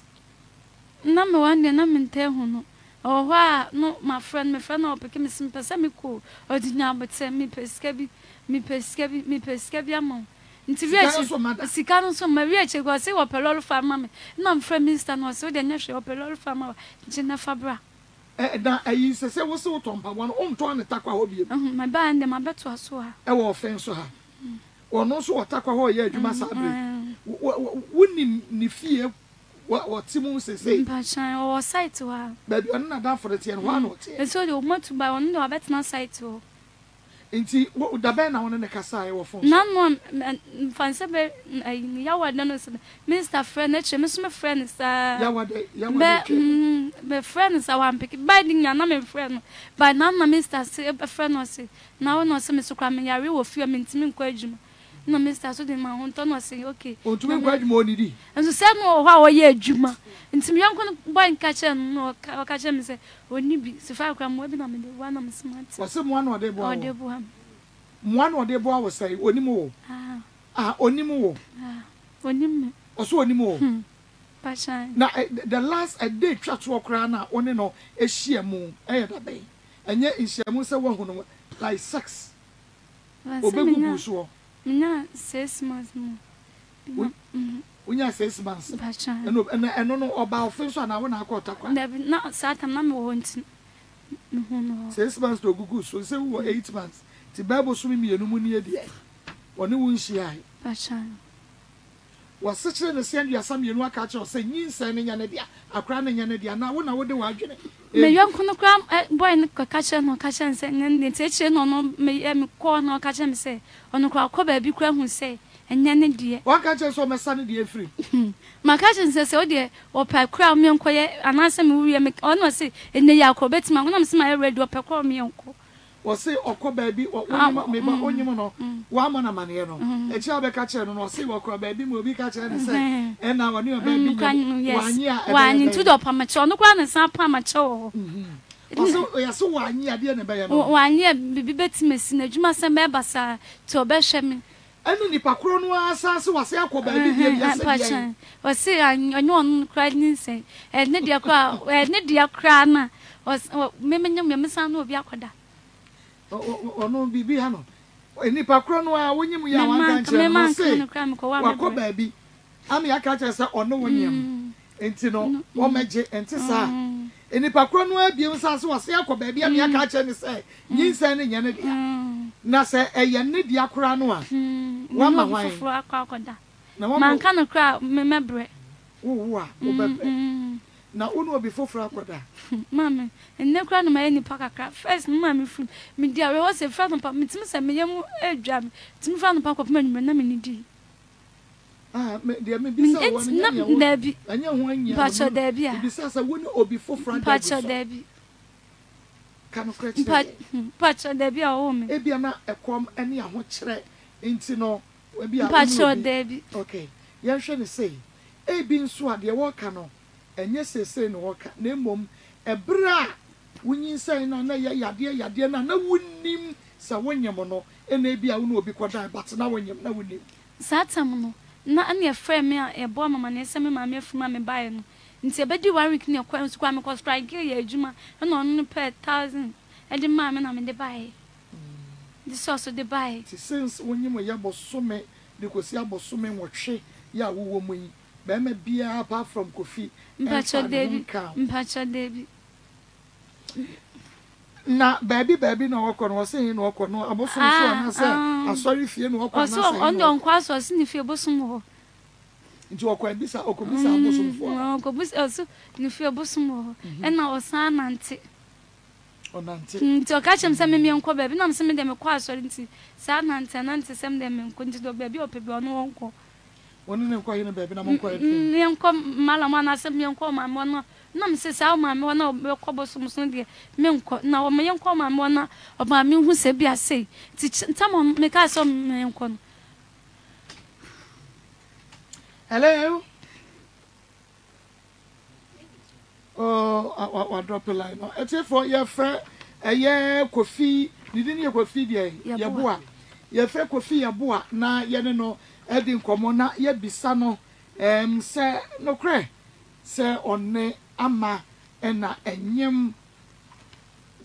na me wa ne na me nte hu no o wa no my friend o peke me simpa se me ko odinya bote mi peske bi amon Sikano so Maria Chego say Opelol Farmer. No, friend Minister, no, so the national Opelol Farmer, Jenna Fabra. I used to say, was so tompa, one own torn attack a hobby. My band and my bet was so. I will offend so her. Or no so attack a whole year, you must have. Wouldn't you fear what Simon says? Or sight to her. But you are not down for the tea and one or two. And so you want to buy one, no, I bet not sight to. Inti wo da ben na won na kasa e wo fun na no fanse be yawa na no Mr. friend na che me so me friend sa yawa de be friend sa wan pick by din na me friend by na Mr. say be friend no say na won no say me so kwa me yare wo fie me ntimi nko adwuma na Mr. so de ma won to no say okay o tu me kwa adwuma oni di en so say no ho a wo ye adwuma ntimi yanko no boy nka che no ka che me say oni bi se fa kwa mo bi na me de wa na me smart o se mo na de bo o de bo am mo na de bo awo sai oni mo ah oni mo oni me o so oni mo pa chan na the last a day twato kra na oni no ehia mu e ya da be enye ehia mu se wo hunu like sex o be gugu so na 6 months mo unya 6 months and no oba ofin so na we na akọ takwa na satam na me wo ntin 6 months to gugu so say we 8 months ti bible so me yenu mu ne de one wo nhia ai bachan wa sechere ne send ya sam yenu aka che o say nyinsen ne nya ne dia akra ne nya ne dia na wo de wadwene me yanku no kra boy ne ka che no ka che nse ne teche no no me ko no ka che me say ono kra ko ba bi kra hu say enya ne die wa ka che so me sane die free ma ka che nse se o die o pa kra me nko ye anase me wuye me ono se enya ya ko betima ngo na me se ma ready o pa kra me nko o se okọ ba bi me ba onyim no wa ma na mane no e chi abeka che no se okọ ba bi mo bi ka che ne se e na woni o ba bi wa anyi a wa anyi to do pa ma che ono kwa na san pa ma che o So one year, dear, 1 year, be bet miss, and you must a to a me. And then the Pacron was also was a question. Was say, I know, cried Ninsay, and Nidia Crana was Miminium, your Missan of Yakoda. Oh, no, be Biano. In the Pacron, William, we are baby. I mean, I catch us or no William, and you know, or magic and Tessa. In the Pacron, where Biosas was Yako, baby, I mean, I catch and say, you sending Yanidia. Nasa, a Yanidia Cranoa. One man for a crocodile. No man can crowd, remember it. Oh, now, who will be for crocodile? Mammy, and no crown my any pocket crab. First, mammy, me dear, I was a friend of Miss Miriam, a jam, some friend of Papa Men, Menamini. Ah, there may be some Debbie, and your 1 year, Patcher Debbie, besides a woman or before Frank Patcher Debbie. Come, Patcher Debbie, our woman. Maybe I'm not a qualm any of what threat into no. Patcher Debbie, okay. Yes, shall say, a bean swat your walk canoe, and yes, they say no walk name mum a bra. When you say no, yadiana, no wooden name, Sawinyamono, and maybe I will be quadra, but now when you know him. Satamono, not only a friend, a bomb, and semi mammy from Mammy Bayon. In Sebedi Warwick near Quam's Quamico strike, Juma, and on per 1,000, and the mammy and the bay. The source of the bay. Since when you were yabo so many, because yabo so many were she, ya woman, Bamma beer apart from coffee, Patcher Debbie, Patcher Debbie. Na baby na walk on was saying walk on no abosom so na say I'm sorry if you no walk on so on don kwaso so ni fi abosom ho nti okwa bisa okobisa abosom fo okobisa so ni fi abosom ho e na osan nante onante nti o ka chem se meme enko baby na mse me dem kwaso nti sa nante sem dem enko nti do baby opebe ono wonko wonu ne enko ye na baby na monko ni enko mala ma na sem enko ma mo no na mse sa o ma me wona o kobo sumsun de me nko na o me nko ma me wona o ma me hu se bia sei ti tamo me ka so me nko. Hello. Oh, I drop a line. I tell for your friend a year coffee didn't you coffee there your boa your friend coffee your boa na ye no edin komo na ye bisa no se no kre se one ama ena enyem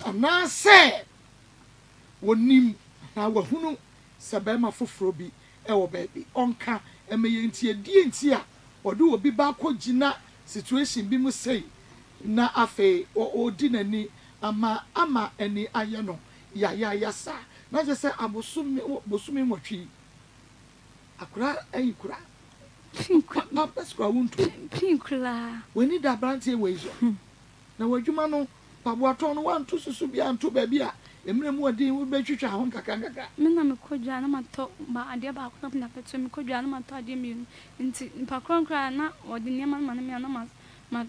ana se wonim na wahunu se bema foforo bi e wo baby onka emeye ntie die ntia odu obi ba ko gina situation bi mu sei na afe odi nani ama eni aye no ya sa na je se abosumi motwi akura ayikura pinkra na paskwa wonto pinkra we need a brand here we so na wadwuma no pabuato no wanto susu bia anto ba bia emre mu odi wo betwitwa ho kakakaka me na me kodwa na mato ba ade ba ko na peto me kodwa na mato ade mi nti mpakronkra na odi niam na me na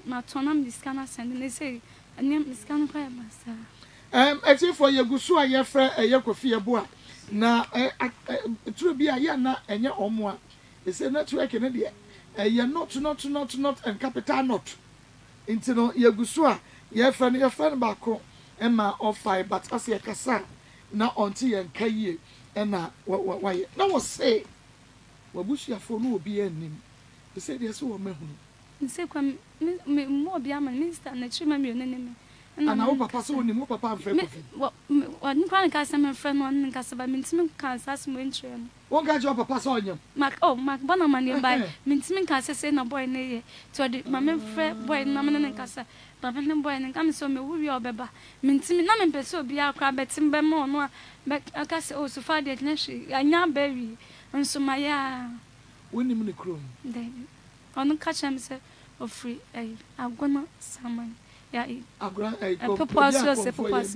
ma tonam diskana send ne say niam diskana kwa basa actually for yegusu aye fra aye kofie boa na tru bia ya na enye omo a it's a network in India. You're not, and capital not. Into no, Yagusua, your friend Bako, Emma or five, but as your Cassan, now auntie and Kaye, and now why? No, say, what bush your phone will be in him. He said, yes, woman. He said, come more be a minister and a trimmer enemy. And I hope Papa saw him, Papa, what one can't cast a friend on Cassava Minceman can't ask me in train. What got your Papa saw you? Mac, oh, Mac Bonaman, you buy Minceman can't say no boy near to the Mamma Fred boy, nominal and Cassa, Babylon boy, and come so me will your beba. Minceman, I'm in Peso, be our crab at Timbemo, no, but I cast also far the nursery, and now berry, and so my ya. Winning in the crew. Then, on the catch himself of free aid. I'm gonna summon. Purpose.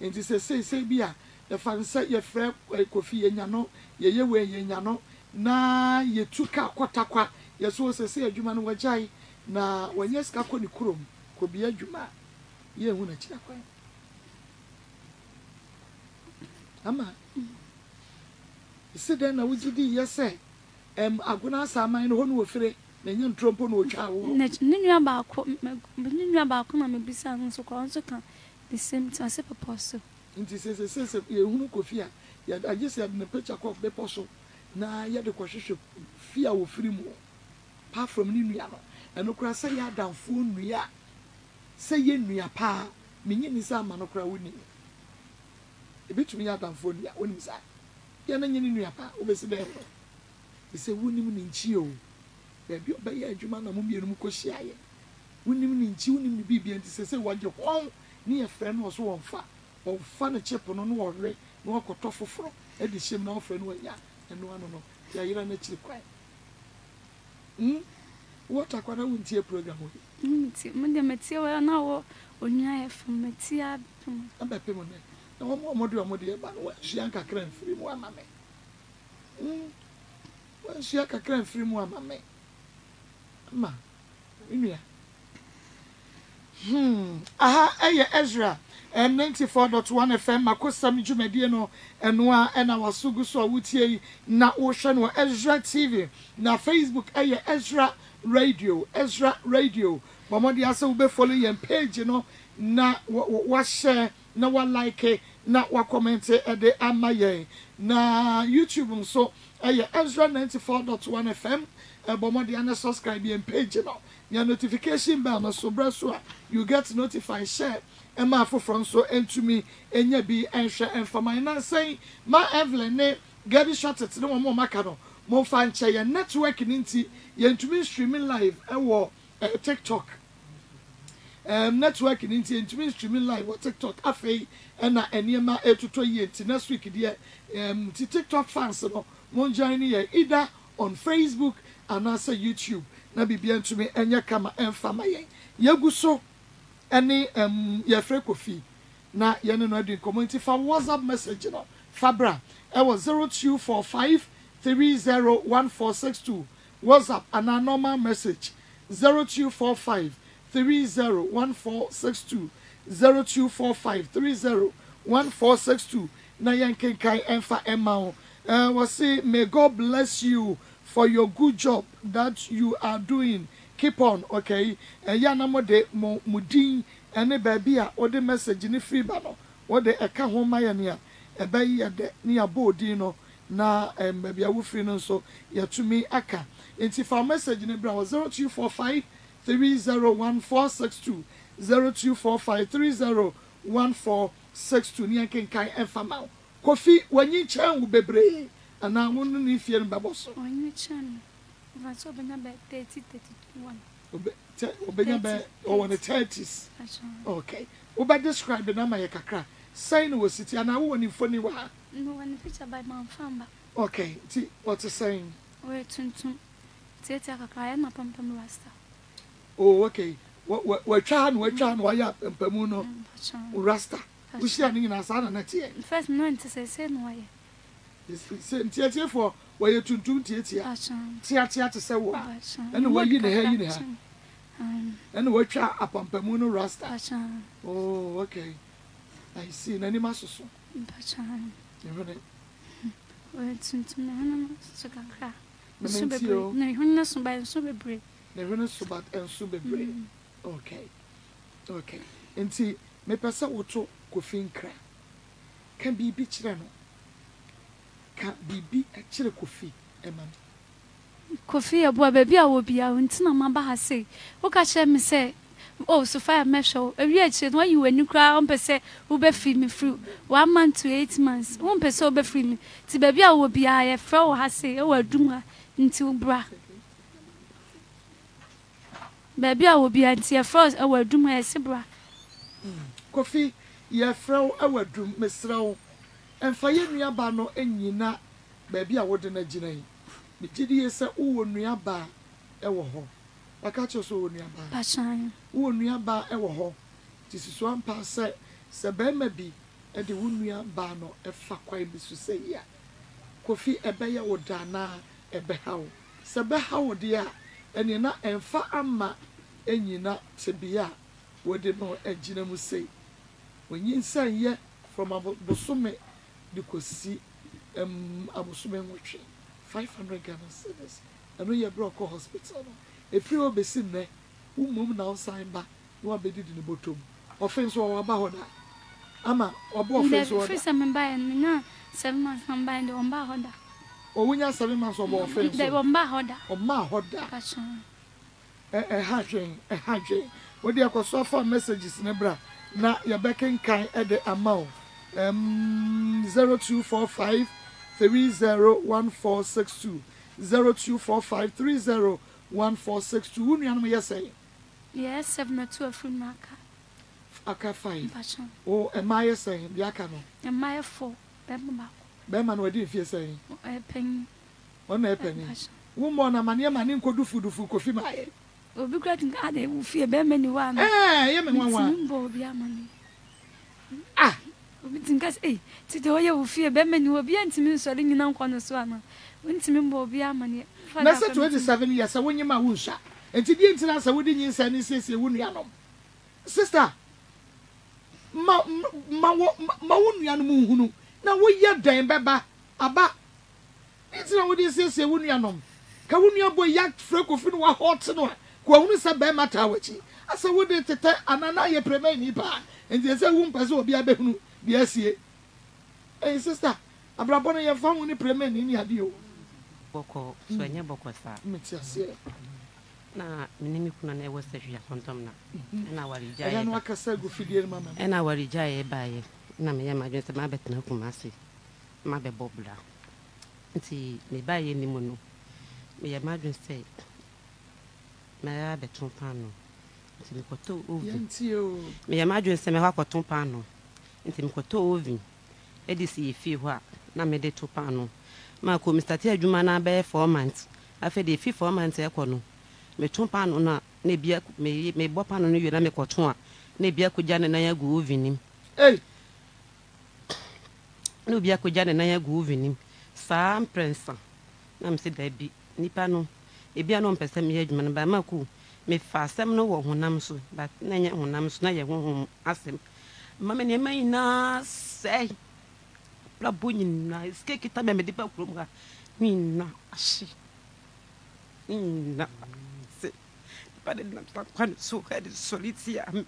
And this is say, Bia, the fancy your friend, coffee, and yano, ye way, yano, na ye took out quataqua, yes, was a say a Juman wajai, na when yes, Caponi Crum, could be a Juma. Ye wouldn't check. Amma, you sit down, I would do, yes, sir. Aguna Sama and Honwafre, Nenhum trompo no chão. Nenhum abaco, nenhum abaco na minha brisa não sou quase tão the same time se paposo. Então se eu não confia, a gente se não pede a coisa de paposo, na ia de coisas fia o frimo, pa from nenhum ano, ano que a gente ia dar fone ia, se ia nenhum pa, ninguém nisa mano que a gente, e bem tu me ia dar fone ia, o nisa, ia nenhum nenhum pa, o bem se der, e se o nenhum ninchio. Baby, obey a German and Mummy and Mukosia. We need to be and say what your own near friend was on fat or fun a chip on no red, no cut off for at the same now friend where ya and no one no. Yeah, you're a nature quiet. What a quarter wouldn't hear program with it. Mother Matia now or near from Matia. I'm a payment. No more module, but what she anchor cramp free more, mammy. Well, she anchor cramp free more, mammy. Ma, India. Aha, aye, Ezra. And 94.1 FM. Makosa miju mediano. Enwa ena wasugu so wuti na ocean wa Ezra TV. Na Facebook aye Ezra Radio. Ezra Radio. Mamadi asa ube follow your page. You know na wa share, na wa like, na wa comment. Ede amaye. Na YouTube so aye Ezra 94.1 FM. Bomadiana subscribe and page now. Your notification bell na so brasua. You get notified share and my for from so and to me and ye be and share and for my nan saying my Evelyn name get it shot at no more macano. More fan chair your networking into you to me streaming live and war TikTok. Networking into me streaming live or TikTok afe and near my 8 to 2 years next week dear TikTok fans no one join here either on Facebook. And answer YouTube. Na bibian to me and ya kama and fama yen. Yaguso any ya frequency. Na yan no do community for WhatsApp message no. Fabra. I was 0245 301462. WhatsApp and a normal message. 0245 301462. 0245 301462. Na yan ken kai and fa emao. Was say may God bless you for your good job that you are doing. Keep on, okay? And ya na mode mo mudin ene baby a ode message ni free ba no. Ode eka ho ma ya ne a ebai ya de ni abodi no na baby a wo free no so ya tumi aka. Enti for message ni bra 0245 301462. 0245 301462 ni ken kan efa ma. Kofi wanyi chan wo bebre. And I won't need fear in Babos. Oh, you chan. That's over number 30, 31. Over the 30s. Okay. Oba describe the number Yakakra. Sign was city and I won't in funny one. No one picture by Mount Famba. Okay. See what's a sign? Wait, Tuntum. Theatre Kakayana Pampam Rasta. Oh, okay. What chan, why up and Pamuno Rasta? We standing in our son and a tear. First, no one to say, same way. Theatre for where you to do theatre to say what, and what you hear in her, and what you up on Pamuno Rasta. Oh, okay. I see any muscle. Okay. And see, me person will talk coffin cry. Can be beach reno. Can be actually coffee, Emma. Coffee, a boy, baby, I will be out in Tinamaba. Say, what catch me say? Oh, so far, Meshaw, a reaction why you when you cry on per se, who be free me through 1 month to 8 months, one per so be free me. Ti baby, I will be a fro, I say, oh, a doomer into bra. Baby, I will be anti a frost, I will doom a sebra. Coffee, ye fro, I will doom, Miss Row. And for you, Niabano, and ye not, baby, I wouldn't a genie. The GDS are all nearby, ever home. I catch us all nearby. Passion, all nearby, ever home. This is 1 pound, sir, Sabemaby, and the wound nearbano, a fuckway, Miss say, yeah. Coffee, a bayer or dana, a behow. Sabahow, dear, and ye not, and far amma, and ye not, Tibia, what the more a genie must say. When ye say, yeah, from a bosom. You could see I was swimming watching 500 Ghana cedis. I know you broke a hospital. If you be seen there, whom now sign back, you are bedded in the bottom. Offense or Bahona. Ama or Boffins or Fissa Mambay 7 months combined on Bahoda. Or we are 7 months or more offense. They were Bahoda or Mahoda. A hatching. What you have so far messages, Nebra. Now you're backing kind at the amount 0245 301462 0245 301462. Who you may say? Yes, 702 a full marker. Aka 5. Oh, am I saying the Akano? Am I 4? Bemman, what if you say? A penny. On a penny. Woman, a man could do food for coffee. Will be glad they will fear Bemman. One, eh, Yemen. Ah, we think us, eh, today will fear Bemman will be antimony, so ringing on Connosuana. When Timbo be a money. That's a 27 years, I win you my woosha. And to the internet, I wouldn't use any says you wouldn't yam. Sister, ma wouldn't yan moon. Now we ya dame baba, abba. It's not what you say, you wouldn't yam. Kawunia boy yak frock of in one hot snow. Kwawuni sabe matawachi. Asa wode tete anana ye preme nipa. And there's a womb paso be a behunu, be a see. Hey, sister, Abrabona ye found only preme in your deal. Boko, so I never was that. Mixes here. Na Minimikuna was the Fontomna. And our Rijay and Wakasago Fidia, Mamma. And our Rijay by Namia, just a Mabet Nokumasi, Mabe Bobla. And see, me buy any mono. May imagine say. Mabe Tompano. Timicoto Ovin. May imagine Samaha Tompano. And Timicoto Ovin. Eddie see if you were Namede Topano. Marco, Mr. Tia Jumana bear 4 months. After the 5th 4 months, Econo. Me Tompano, Nebia may Bopano, you and Mecotua. Nebia could Jan and I go in him. Eh! Nobia could Jan and I go in him. Sam Prince. Nam said, Debbie Nipano. A bianon perseman by Marco. May fast some no one namso, but Nanya on namso, Naya won't ask him. Mamma, you may not say. Nice cake, it may be the room. Nina, she Nina, but not quite so headed solitium.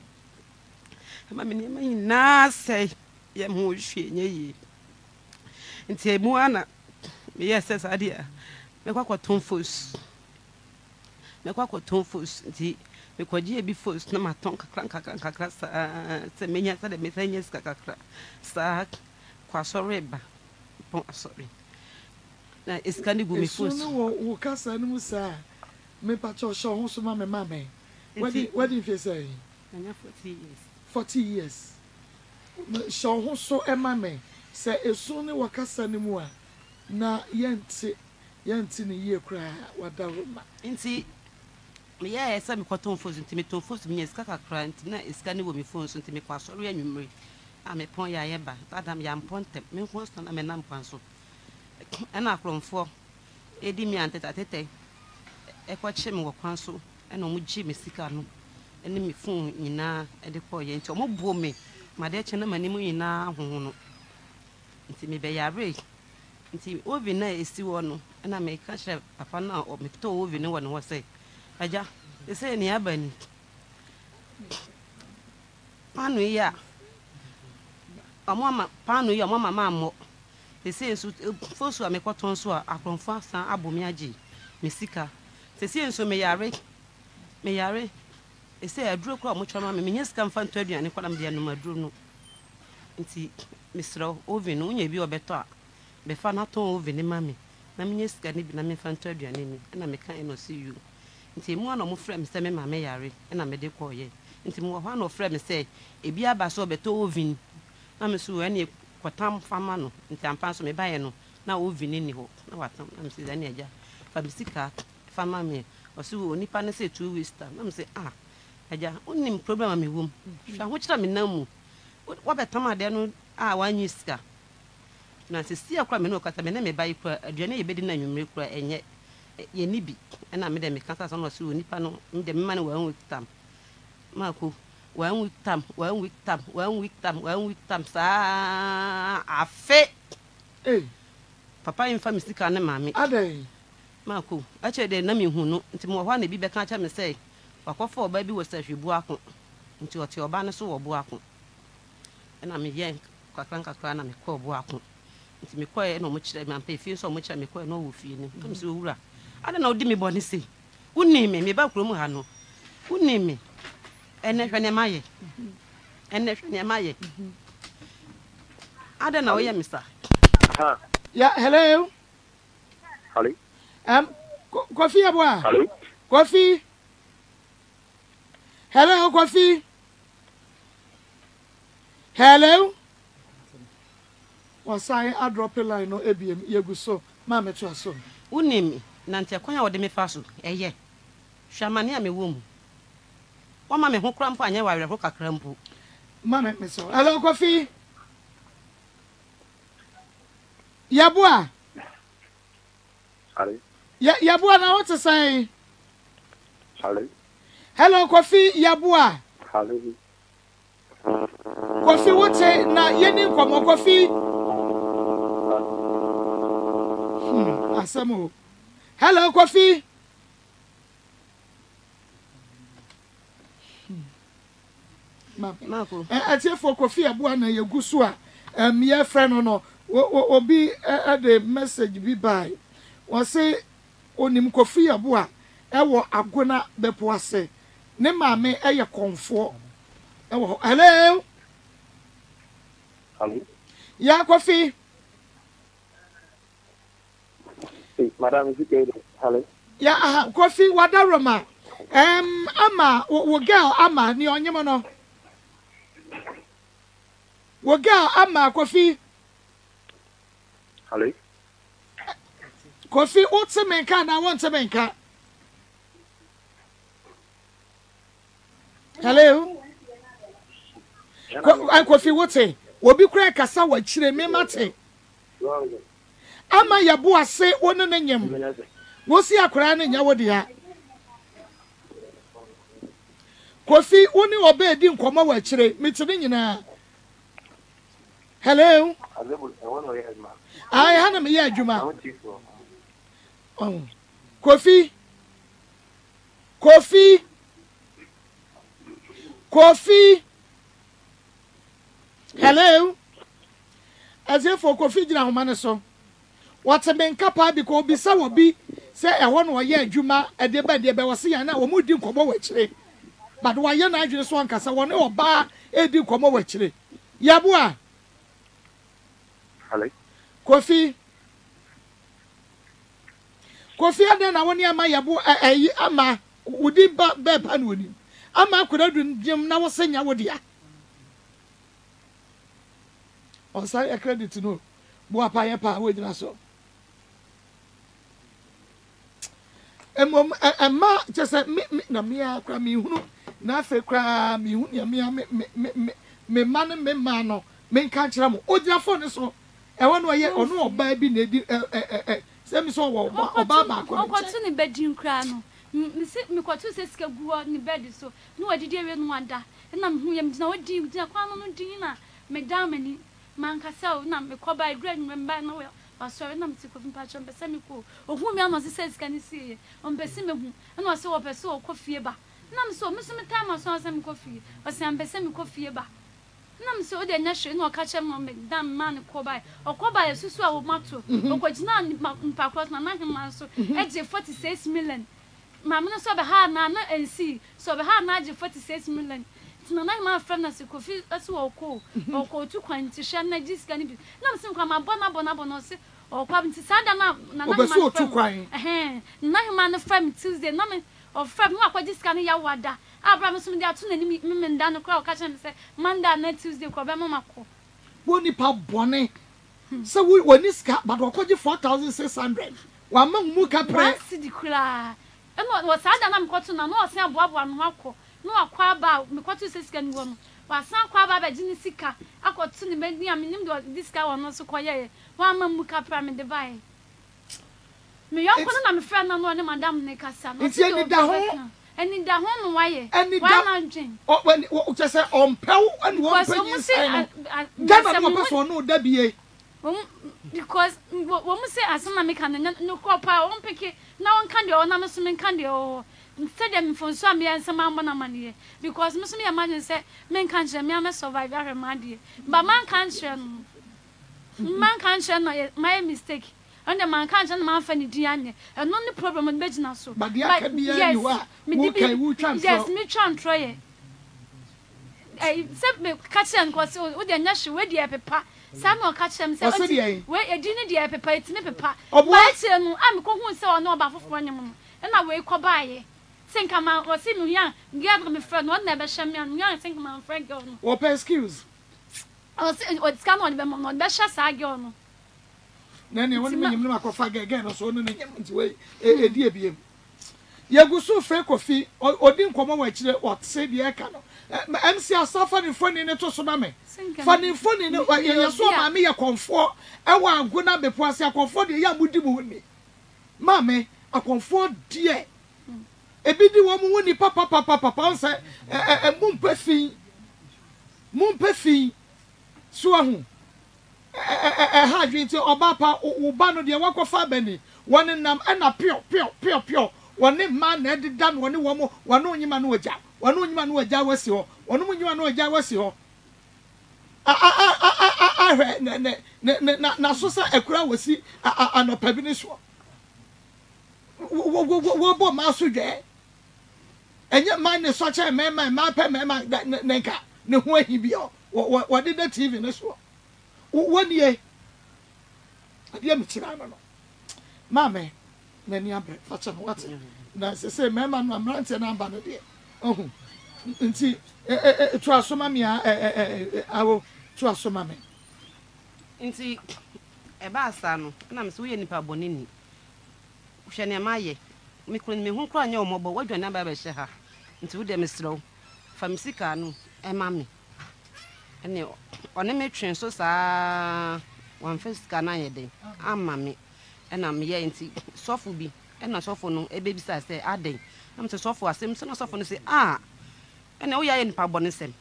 Mammy may not say, Yamushi, yea. And say, Moana, yes, as I dear, the quack tonfus. The quack tonfus, the Quadia before Snoma Tonka Cranka Cranka Class, the Mania said the Methanius Cacra, Sark. Sorry, sorry. Now it's candy gummy food. No, cast animals, sir. May Pacho show home to mammy. What if you say? 40 years. 40 years. Show home so a mammy. Say, as soon as we cast animal. Now, yantin a year cry. What the woman? In see, yes, some cotton for intimate for me as caca crying. Now it's candy gummy food, so to make us sorry and memory. I'm a point yamba, Adam Yam Ponte, Minconston, I'm a Nampanso. And I from 4. Edimianted at Tete, a quachim or council, and on which Jimmy Sicano, and me phone in a depoy and to move me, my dear channel, my name in a hono. Intimid by a break. Intimid overnight is still on, and I may catch a panel or make two over no one was say. Aja, they say any abandon. Panuia. A mamma, Pano, your mamma, mamma. They say, first, I make what on so I confess Abu Miaji, Missika. They say, so may I read? May I read? They say, I drew crop much on my minions come from Turdy and Equam de Numadruno. And see, Mr. Ovin, only be a better. Before not over mammy. Mammies can be named from Turdy and I may kind of see you. And see, one or more friends, Sammy, my Mary, and I may decoy ye. And see, one of friends say, a beer basso betovin. I'm so any quatam famano, and tampas me bayano, now ovin any hope. No, I'm saying any ja. Fabisica, famame, or so only panacea 2 weeks time. I'm say, ah, Aja, only problem on me womb. Shall watch them in no what a tama deno, ah, 1 year scar. Nancy still crying no catamene by a journey bedding and you milk cry, and yet ye nibby, and I made them a cancer on a so nippano, the man 1 week time. Marco. 1 week time, 1 week time, 1 week time, 1 week time, sa a fake. Hey, Papa, infamous, the mammy. Are they? Marco, actually, they name you who know, until more one be back and say, Walk for baby was safe you buaco, until at your banner so buaco. And I'm a yank, quacranca clan and a co buaco. It's me quite no much that man pay few so much I may quite no feeling. Comes to Ura. I don't know, Dimmy Bonnie say. Wouldn't name me back room, Hano. Wouldn't name me. And never near my and never near my I don't know, yeah, mister. Yeah, hello. Hello. Coffee, Abwa. Hello. Coffee. Hello, Coffee. Hello. Was I drop a line or ABM? Yeguso, Mamma Trasso. Who name me? Nantia Coya or Demifaso, eh, yeah. Shamania, me womb. One mammy who crumple and you are a rocker crumple. Mamma, Miss. Hello, Coffee. Yabwa. Hello. Yabwa, now what to say? Hello. Hello, Coffee. Yabwa. Hello. Coffee, what say? Now, you need come on, Coffee. Asamu. Hello, Coffee. Marco. I tell for Coffee, Yabwa, now you go so. Your friend or no. Obi at the message be by. Was say on him Coffee Aboa, Ewa Agona Bepoise. Nema me Eya Comfort. Hello. Hello. Ya Coffee. Madam, is it hello? Ya Coffee, Wadaroma. Ama, wo girl, Ama, ni onyemono. Wo girl, Ama, Coffee. Hello. Coffee, what's a man can? I want a man can. Hello. Coffee, what's a? Will be crack as our chile me mate. Ama Yabua say one and yam. What's your crown and yawadia? Coffee, only obey didn't come over chile, Mitchellina. Hello. I had a year, Juma. Oh, Coffee, Coffee, Coffee. Hello, as if for Coffee, Jina Humanaso. What's a man capa because Bisa will be say I want 1 year, Juma, a day by day, but was seeing now we didn't come over today. But why you're not just one cassa one or bar, it didn't come over today. Yabua. Hello. Coffee. Coffee, and then I want my Yabu. Ama would be Bab and Woody. Ama could have been Jim now saying Yawodia. On side, I credit to know. Boapa with Nassau. And ma just at me, Namia, crammy, who nothing crammy, who me man, me mano, me catch them. Oh, dear, phone so. I want to or no, baby, Neddy, semi so Obama. What's in bed, Jim Crano? Miss Mikotu says, go out in bed, so no, I didn't wonder. And I'm who am no dear, Quano Dina, Madame, Mancassel, Nam, Cobai, Grand, Ramban, or sorry, Namsic of Patch on Bessamico, or whom Yamas says can you see on Bessimum, and also a person Coffee Bar. Nam so, Miss Matama saw some coffee, or some Bessamic Coffee Bar. Nam so de nature no catch him on damn man coby or coby a susu or matu or quajna my man so 46 million. Mamma saw the hard nana and see so the hard nage 46 million. It's my friend as a coffee as well cool or call to quantity shan this can be Nam some come bonabonabonose or come to Sandana Nana Nine man Tuesday Nam or Fred Mark this can yawada. I promise me there are too many women down the crowd catching and say, Monday, next Tuesday, Cobamamaco. Bonnie Pub Bonnie. So we were this cap, but what could you 4,600? One monk up, City Cra. And what was I done? I'm cotton, and no, Sam Bob and Marco. No, a crab out, me cotton skin woman. While some crab out, I didn't see car. I got soon made me a minimum this cow and also quiet. One monk up, I'm in the buy. My young I'm a friend, and one of Madame Nicassan. It's only the home. And in the home, why? And the damn oh, when just say on Pell and one person, no, Debbie. Because what woman say, as soon as I make no crop, I won't pick it, Now one candy or number some candy or instead them for some years some money because Miss me imagine said men can't survive every Monday. But man can't my mistake. And the man can't man fanny diane and only problem with Bejna so. But the academy you are yes, me try and try it. Except me catch and cause with the national with the paper. Some will catch themselves. Where a dinner dear paper, it's me paper. I'm going to sell no about for and I wake up by think about or see me young, gather me friend, one never shame me and young, think my friend girl. What excuse? I'll say, what's come on, not Bashas, I go. Nanny, one minute, no, I could forget again or so, no, a dear beam. Yago so fair coffee or didn't come away or say the canoe. MC are suffering funny in a tsunami. Funny, no, I saw me a comfort. I want good number points. I comfort the young with me. Mammy, I comfort dear. A biddy woman when the papa said a moon perfy. Swan a hydrant or bapa or bano the walk of Fabany. One in them and a pure. One man had done one woman, one woman who a was your one woman who a was your. I read Nasusa a crow was see an opinion. Wobo Masu there. And yet mine is such a man, my map, Nanka, no way he be all. What did that even as well? 1 year. I didn't know. Mammy. Many a bread, such a water. That's the same, mamma, and I'm dear. Oh, and see, trust so mammy, I will trust so mammy. And see, a bassano, and I'm sweet in Pabonini. Shania Maye, me couldn't me who cry no more, but what your number was her. And to them is slow. From Sicano, and mammy. And you on a matron, so sa one first can I a day. I'm mammy. And I'm here and see soft will be and I saw for no a baby size there are day. I'm so soft for a Simpson or soft and say, ah, and oh, yeah, in Pabonism.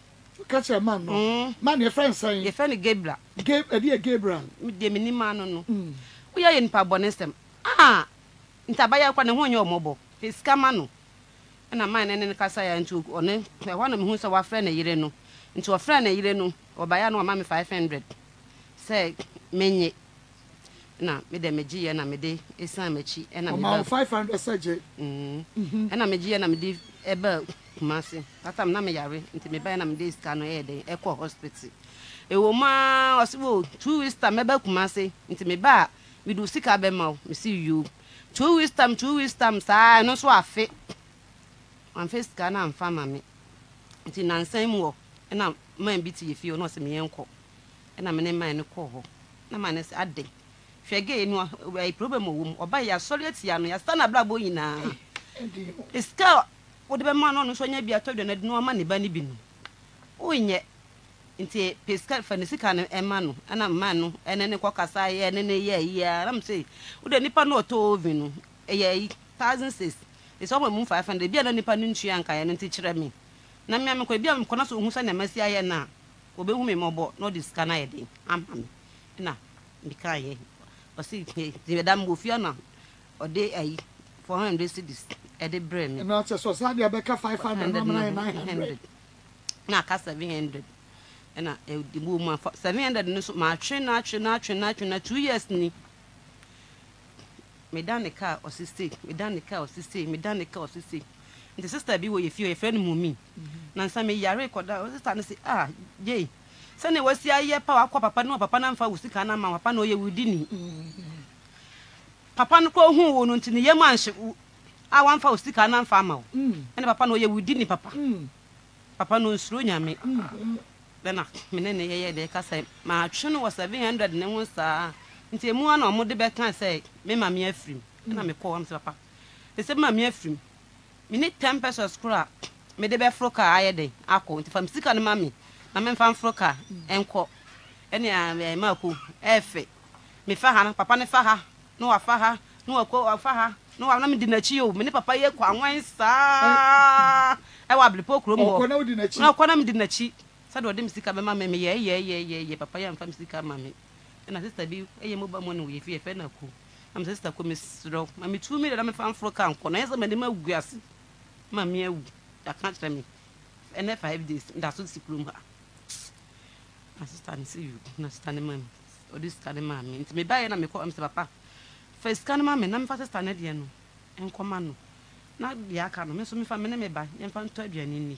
Catch a man, man, your friend saying, your friend Gabriel gave a dear Gabriel with the mini man. We are in Pabonism. Ah, in Tabaya, when you're mobile, it's Camano. And a man and a Cassaya and two on it. One of whom our friend a Ireno into a friend a Ireno or by no mammy 500. Say, many. Na me de meji na me de esan mechi na me ba 500 saje na meji na me de eba kumase tatam na me yare nti me ba na me de scan no e de e ko hospital e wo ma osibo 2 weeks time me ba kumase nti me ba we do sika be ma me see you 2 weeks time sa no so afi am face scan na am fa ma me nti nansan mu o na man bi ti yefio no se me enko na me ne man ne ko ho na man se ade. Again, a problem or by your solitary, a son of Blaboina. A scout would be man on so near told and no money bunny bin. Oh, yet into Piscat for the sick and man, and a man, and any cockers I and any year, I'm say, would a nipper no tovino, a 1,006. It's over moon 500, and be a nipper nunchianca and teacher me. Namma could be a connoisseur who sent a messiah now. Obey me more, no discanna day. I'm now, because. Or see, the Madame Bufiana or day a 400 cities at the brain. And not a society, I becca 500 900. Now, cast 700. And I will move 700 no my 2 years. Me done the car or 60, me done the car or 60, me done the car or 60. The sister be with you, a friend of me. Nancy, I record that was the say, ah, yea. Sani wasi aye papa na mfa wusika na ma papa na oye wudini papa no ko hu wo no ntini ye manhye a wan fa wusika na mfa ma o ene papa na oye wudini papa no nsuro nyame dena menene ye de ka sai ma twe no 700 ne ho saa nti emu ana omode be kan sai me ma me afrim na me ko wam se papa e se ma me afrim me ne 10 pesos kura me de be froka aye de akọ nti fa msika na ma me. I'm in Fanfroca and co. Any Marco, F. Me faha, papa ne faha, no a faha, no a co or faha, no I'm not dinner chew, many papa yako and wine sa. I will be poke room or no dinner chew. No, Conam dinner cheat. Saddle them sick of mammy, yea, papa and family sick of mammy. And I sister be a mobile one with your fenacoo. I'm sister Comisro. Mammy 2 minutes I'm a fan for count. Connoisseur, Madame Grass. Mammy, I can't tell me. And if I have this, that's what she plumed her. I stand see you, not standing mammy, or this standing mammy. It's me by and I call him papa. First can mammy, I'm fast standing at and command. Not the academy, so me family by and found Tobianini.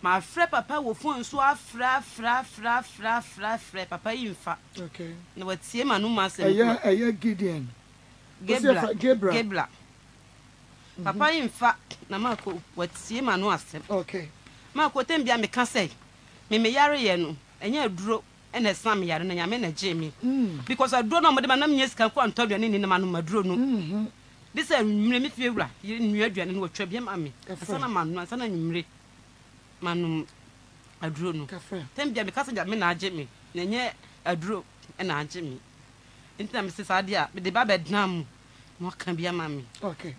My fray papa will phone so I fra papa in fact. Okay. No, what's him and no master? A year Gideon Gabla. Papa in fact, Namako, what's him and no master? Okay. Marco, then be a mecase. Mimiariano, and you drop and a Sammy and I mean a Jamie. Because I don't know what the man is can call and tell you in the man who madrono. This is a mimifura, you knew and what Trebium Ami, a son of man, no son of Manum, I drew no cafe. Then be because that men are Jimmy, and yet I drew and I Jimmy. In time, Mrs. Adia, but the babbed nam. What can be a mammy? Okay.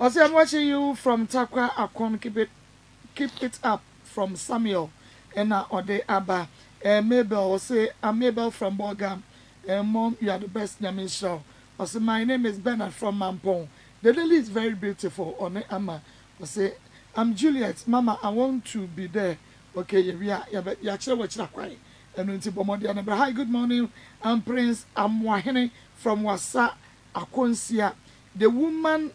Also, I'm watching you from Takwa Akon. Keep it up from Samuel and Ode Abba and Mabel. Or say, I'm Mabel from Borgam. And Mom, you are the best Yamin show. Also, my name is Bernard from Mampong. The lily is very beautiful. One Ama. Or say, I'm Juliet, Mama. I want to be there. Okay, we are. You actually watch that cry. And until Bomodiana. But hi, good morning. I'm Prince Amwahene from Wasa Akonsia. The woman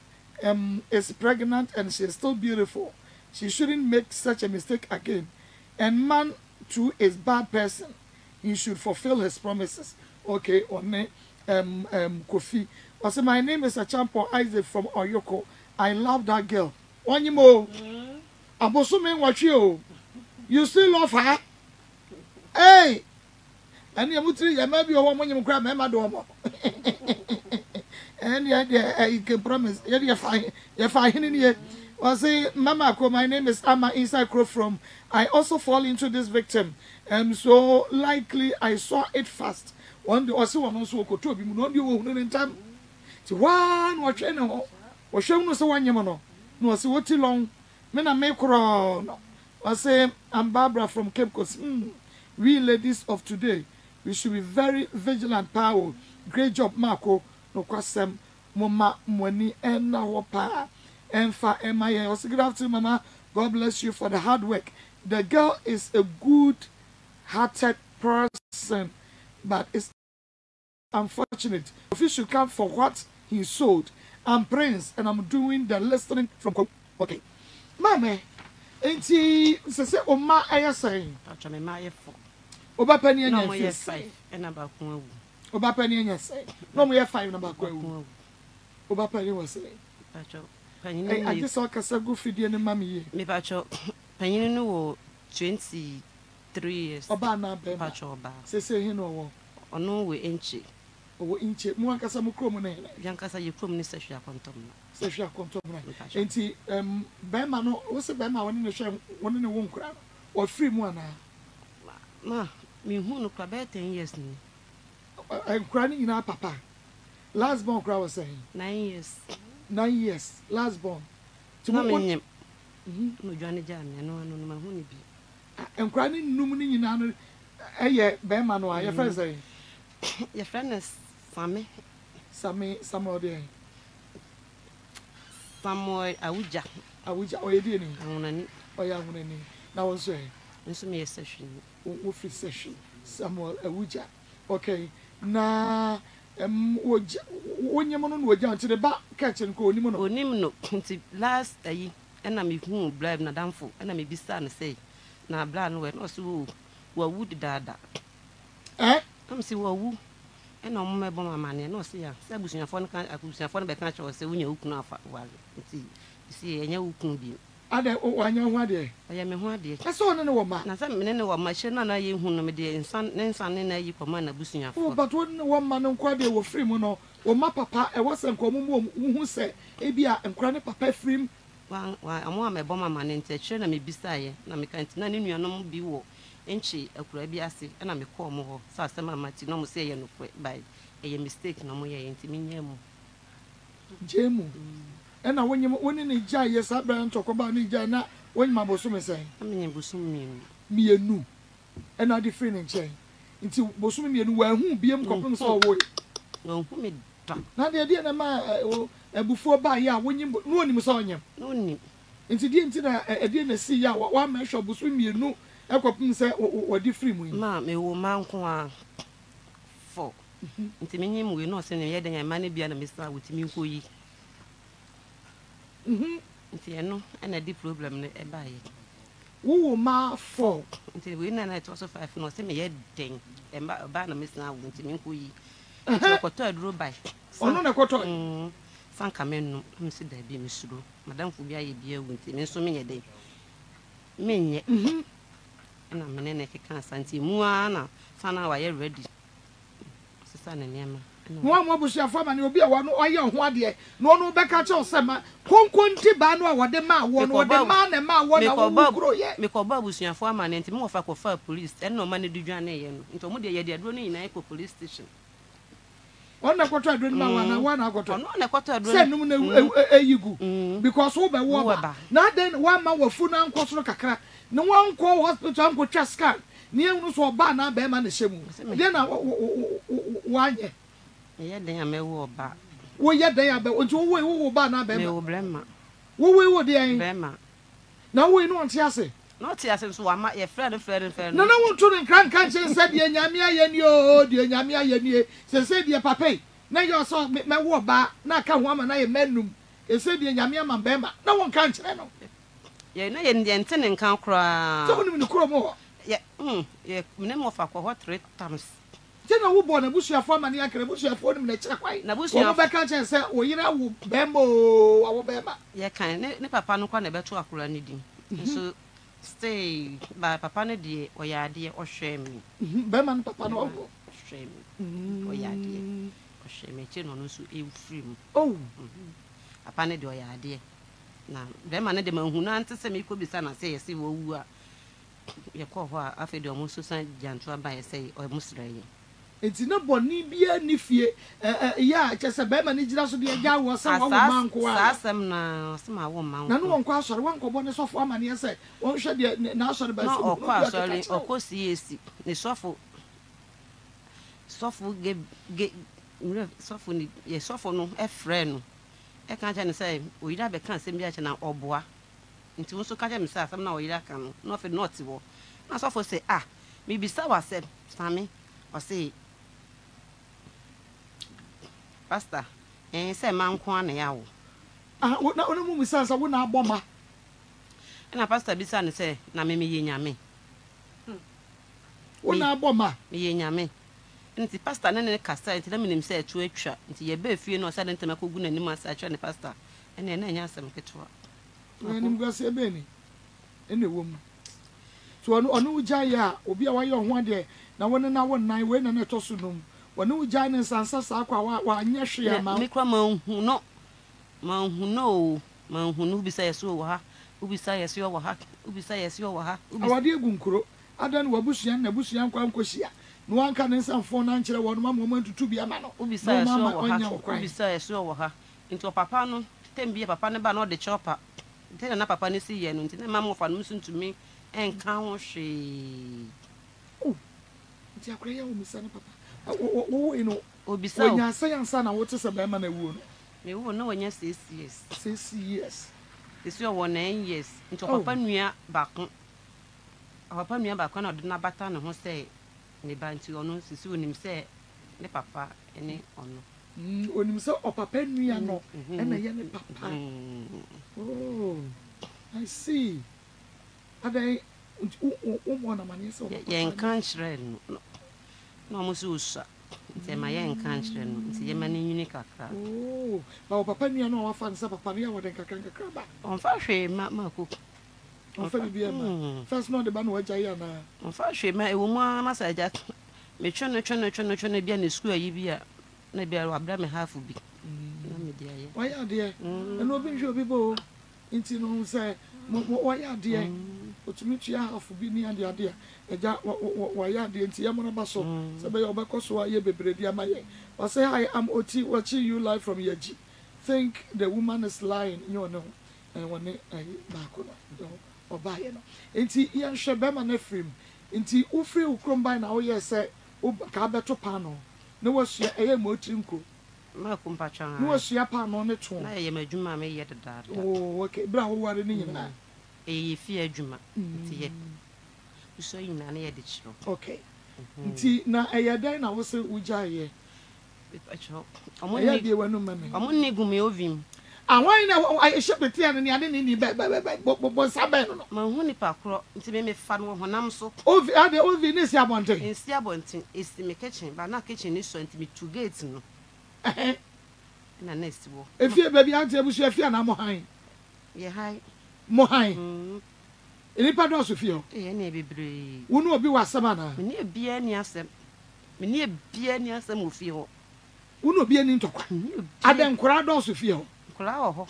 is pregnant and she's still beautiful. She shouldn't make such a mistake again. And man too is bad person. He should fulfill his promises. Okay, One Kofi. Also, my name is Achampo Isaac from Oyoko. I love that girl. One more, I'm assuming what you still love her. Hey, and you may be a woman you grab my domo. And yeah, you can promise. Yeah, you're fine in here. Well, say, Mama, my name is Amma Inside Crow from. I also fall into this victim, and so likely I saw it first. One day, also one also could talk. You don't do it in time. So one watch anyhow. Or show no so one yamano. No, see what too long. Men I make no. I say I'm Barbara from Cape Coast. We ladies of today, we should be very vigilant. Power, great job, Marco. No kwasem, Mama, Mwani, and now Pa, and Fa, and Maya. Also, good afternoon, Mama. God bless you for the hard work. The girl is a good-hearted person, but it's unfortunate. If you should come for what he sold. I'm Prince and I'm doing the listening from. Okay. Mammy, ain't she? Say, oh, my, I say. Touch me, my phone. Oba penny and yes, say. And about Oba penny and yes, say. No, we have five about Oba penny was saying. Pacho, I just saw Cassa Goofy and Mammy. Me Pacho, Panino, 23 years. Obana, Pacho, say, you know, or no, we ain't she. Inche Muanka Samukromone, Yankasa, you promise Sasha Contomna. Sasha Contomna, and see, Bemano was a Bema one in a sham, one in a womb crab, or free moana. Ma, me who no crabet 10 years. I'm crying in our papa. Last born crab was saying 9 years. 9 years, last born. To no Johnny Jam, and no one my honey bee. I'm crying in an aye, Bemano, I have friends saying. Your friend is Samuel Awuja, or Yamuni. Now, I'm sorry. This is session. Woofy session. Samuel Awuja. Okay. Na when your mom were down to the back catch and call Nimon or Nimno. Last day, and I may whom blab Nadamfo, and I may be son say, now blind when also would dada. Eh? I'm see who and no more bomb money, no see her. Sabush your phone can't accuse your phone by catch or say when you open up. Well, see, and you can be. I don't want your one day. I am a one day. I saw no woman. I said, men were my shin and I am who no day and son and son and I command a bushing. Oh, but one man on Quaddy were free mono or my papa, I was a common woman who said, Abia and Granny Papa Frim. I now the idea that my before by ya when you know him saw him. No need. Into the end, I didn't see ya. What man shall be swim you know. I couldn't say what different we. Ma'am, a woman for. Into me, we not send a heading and money behind a mister with me who ye. No, and a deep problem by it. Woo, ma for. Until we and I toss off 5 no send me heading and by a mister with me who ye. By. Oh, no, a quarter. Sankameno, Mr. Debbie, Miss Rue, Madame Fubia, beer with him, so many a day. Many, and a man can't santi Moana, Sana, I am ready. Susanna and Yama. One more bush of woman will be a one or your one year. No, no, back at your summer. Home country banner, what the man, one or the man, and my one or Bob, make a bubbles in your foreman and more of a police, and no money do John A.M. into Moody, they are running in Echo police station. On a quarter drink, one I got on a quarter drink because over war. Now then, one man will fool and cost look a crack. No one call hospital uncle Chaska. Near no so banner, bearman the same. Then I why yet they are may war back. Well, yet they are but to away who banner bearman. Who will they bearman? Now we know what you say. Not yes, so I might a friend of friend and friend. No, no, children crank can't say, dear Yamia, and you, dear Yamia, and ye, say, dear papa. Now your song make my war back. Now come woman, I am men room. It said, dear Yamia, my bema. No one can't. You're not in the antenna can't cry. Don't even cry more. Yeah, name of alcohol 3 times. Then I will born a bush of form and yank a bush of form in the check white. Nabusia back and say, oh, you know, Bembo, our bema. Yeah, can never pan upon a better aqua needing. So. Stay by Papa Nadi or your idea or shame me. Berman Papa no shame me or your idea or shame me. Children who so ill free. Oh, Papa Nadi or your idea. Now, Berman the man who answers me could be son and say, see, who are your call her after the almost society jantua by a say or Muslim. It's not Bonibia Nifie, yeah, just a beman is just be a guy was some now, some woman. No one cross or one cobonus of woman, yes, sir. One shall be national by or cross or course, yes, the soft gave soften a soften a friend. I can't say we have a cancer or bois. Into so catch himself, I'm now Irakan, nothing notable. Now, so for say, ah, maybe so I said, Sammy, or say. Pastor, and say, man, Quania. I would not only move I would not bomb. And a pastor beside and say, Namimi Yami. Would not bomb, me Yami. And the pastor and the castle, and him said to a church, and your baby, you know, sudden to my cocoon and master, and the pastor, and then I asked him petrol. And him was a baby in the womb. So I know Jaya will be away on one day. Now, when an hour 9 when I toss room. When no giants and Sasaka, why, yes, she am who no man who know, man who knew besides you were, who besides you were, who besides you were. Our dear Gunkro, I don't know Bushian, the Bushian Quancosia. No one can answer for 9 1 moment to be a man, who besides you were, besides you were, into a papano, 10 be a papanaba, not the chopper. Then an apapanisi and into the mamma for listen to me and count she. Oh, it's a prayer, Miss Anna Papa. Oh, you know, or besides, son, what is a man a woman? They will know when you say 6 years. It's your 1 9 years. Into Papania Bacon. Our Pamia Bacon or Dina Batan, who say, Nebantu or no, soon him say, Ne papa, any or no. When himself or Papania no, and a young papa. Oh, I see. Are they one of my yes? Young country. No, Mususa, the Mayan country, the Yemen unique. Oh, our papa, you know, our fans of Pania would think I can crab. On fashion, Mamma Cook. On Fabian, first not the Banwa Jayana. On fashion, my woman, must I just make sure no be in the school, you be a nebula, half would be. Why are there? And no, be sure people. Inti no say what ya dear otumiti ahafo bi ni ade ade eja wa ya dear inti ya mo na baso se be yo bekoso aye bebredi amaye o say I am Oti watching you live from Yaji. Think the woman is lying you know and when I back no oba ye no inti ye hwe be ma na frame inti ufri ukrom by na wo ye say ka beto pano na wo sue eye mo trinko ma kumpacha na wo sue pano ne to na ye madwuma me ye dada oh okay bra ho ware ni nyina e fi adwuma nti ye so nyina na ye de chiro okay nti na eye dan na wo se uja ye acho amoni bi wanu mame amoni gumi ovim awon na I shepeti an ni ade ni bo sabe no ma hu ni pakro nti me fa no honam so ovi ade ovi ni si abonten isi me kitchen ba na kitchen ni so nti me to gate no eh na next bo efie baby ante ebusu efie na mo han eni pa do so fie o eh na bebre wonu obi wasama na me ni bia ni asem ofie ho wonu obi ani ntokwa ade nkora do so fie ho kula ho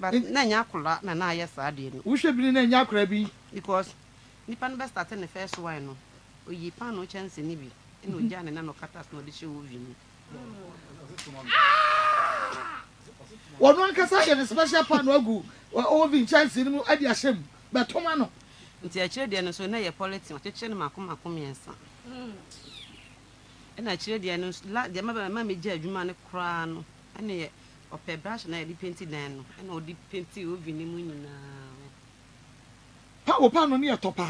but na nya kula na na yesa ade ni wo hwebiri na nya kura bi because nipa no be start the first wine no oyi pa no chance ni bi na oja na no katas no de che wo vi ni wono ankasa ye special pan no agu wo vi chance ni mu ade ahyem be toma no nti a chire de no so na ye politics cheche ni makoma yensa na chire de no la de ma me je adwuma ne kura no ana ye ope brush na di painting den no di painting ovi ni mu nyina pa opa no ne etopa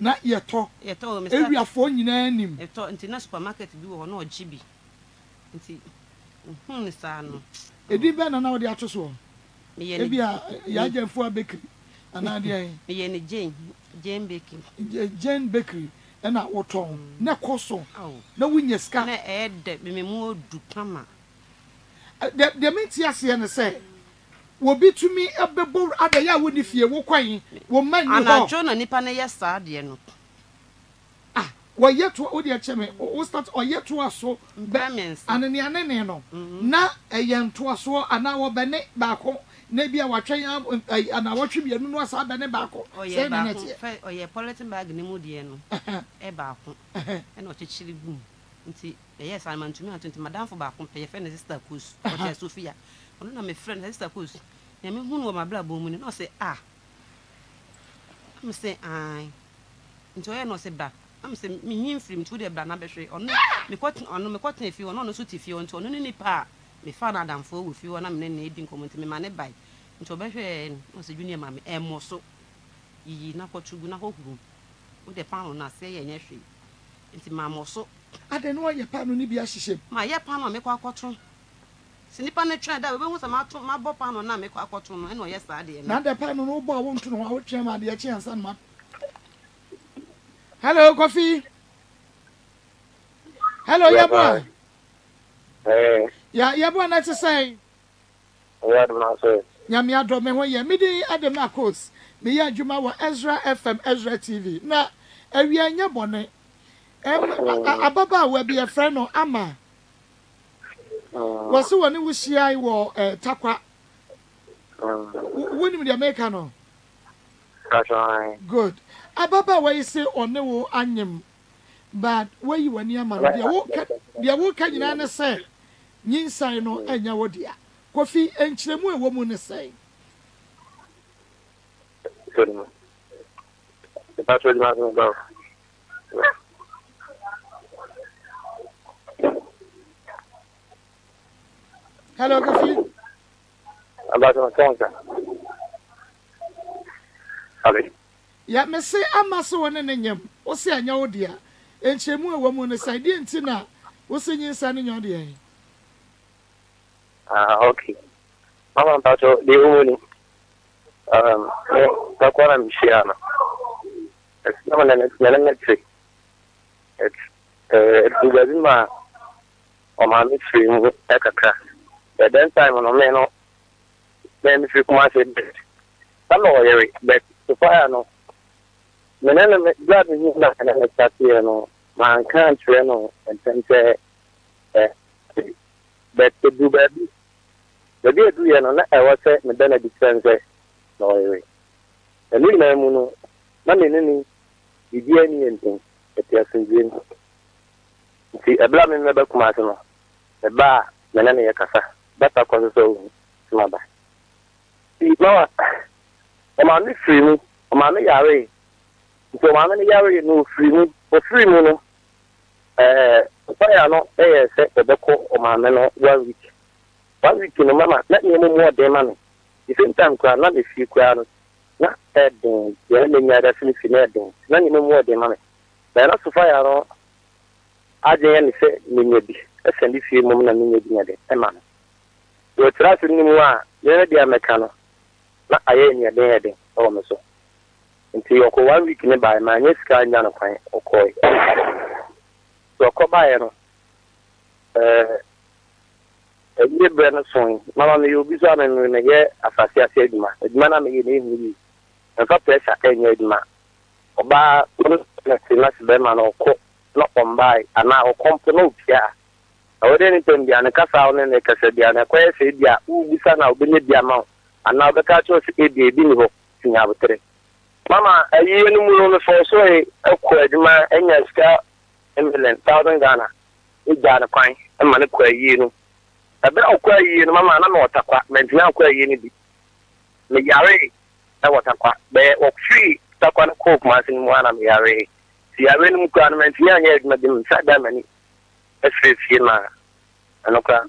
na yeto o mesa area for nyina nim eto nti na supermarket bi wo na oji bi nti ni sa no edi be na wo di ato so e bia ya jemfu bakery ana de ayi me ye ne jane bakery na wo ton na koso na wunye ska na e de me mu odu pama the mentias here na say wo bitumi ebebo adaya wo ni fie wo kwan wo man ni ho ana nipa na yesa de no ah wo yeto wo de cheme wo start o yeto aso bemens anani anene no na eyanto aso ana wo bene baako na bia watwen ana watwe bia no asa bene baako say na nete o ye politin bag ni mu de no e baako na o chichiri gum nti yes I'm antumi antunti madam for baako pe fe na sister kus o Sophia ono na my friend sister kus na me hunu o mabla bo mu ni no say ah am say ai nti o ye no say ba am say me him free me to dey bla na be hwe ono me kwatin fi ono no so ti fi o nti ono ni pa me fa na adam for we fi o na me na edi nkomo nti me ma ne bai nti o be hwe no say junior ma me e mo so yi na kwachugu na hohuru o de pa na say ye nya hwe nti ma mo so ade no ye pa no ni bia hihye ma ye pa no me kwa kwotro se nipa na twa da we hu sa ma bo pa no na me kwa kwotro no e no ye sa de na da pa no no bo awo ntu no awo twa ma de ye chi ansa ma hello coffee hello ye boy eh ya boy na ti say ya do na say nya me adro me ho ye me di ade na course me ye adwuma wa Ezra FM Ezra TV na awia nya bone ababa we be a friend on ama was one who she I wore takwa when the American no good ababa we say on the wo anyem but where you were near man the woke you na say nyinsai no anya wo dia kofi enkyeremu ewo mu ne say hello, Kofi. Hello. Yeah, me say I'm not so one in them. What's your new dear? And she moved a woman aside, didn't you know? What's in your son in your dear? Ah, okay. I'm about to be only. That's what I'm sharing. It's not an electric. It's the way my midstream with Ekaka. At that time, but the fire, no. When I'm glad we did not have no, my country, no, and then say, but to do that, the dear, no, I was saying, Madonna, na oyewe elu na muno na nini bibia ni enten etia senjeni ti abla me ba kuma asema ba na nani yakasa bata kwa so simaba ti bawa amani free amani yare so amani yare no free o free muno fire no ese obeko amani no 1 week no mama na ni mo mo de mama the same time kwa na the few kwa na edon ya le nyada fini edon na ni mo mo de mama na na so fire no aje ni se nyebi ese ndi fie mo na nyebi nyade e mama yo trust ni mo a le dia meka no na aye nyade nyade o mo so nti yo ko 1 week ne by ma nyes ka nya no kwan okoi so ko ba ye no e brand song mama me ubisa na no ye afase ase eduma na me ye ni en fa pressure enye eduma oba na sima sibe ma no ko no ombai ana o company obia awode ni tembia na kasa one ne kasa bia na kwae se bia ubisa na obenye bia ma ana obeka cho se bia bi ni ho sinya botre mama ayi enu mu no so so e ko eduma enya ska emelen 1000 Ghana e jana kwai e ma ne kwa yi no abe okwa yi no mama na otakwa mentia okwa yi ni bi me yare na otakwa be okfi takwa na ko kuma sin mu ana me yare si yare ni mu kwa na mentia nya edma de sada mani esfe fina anoka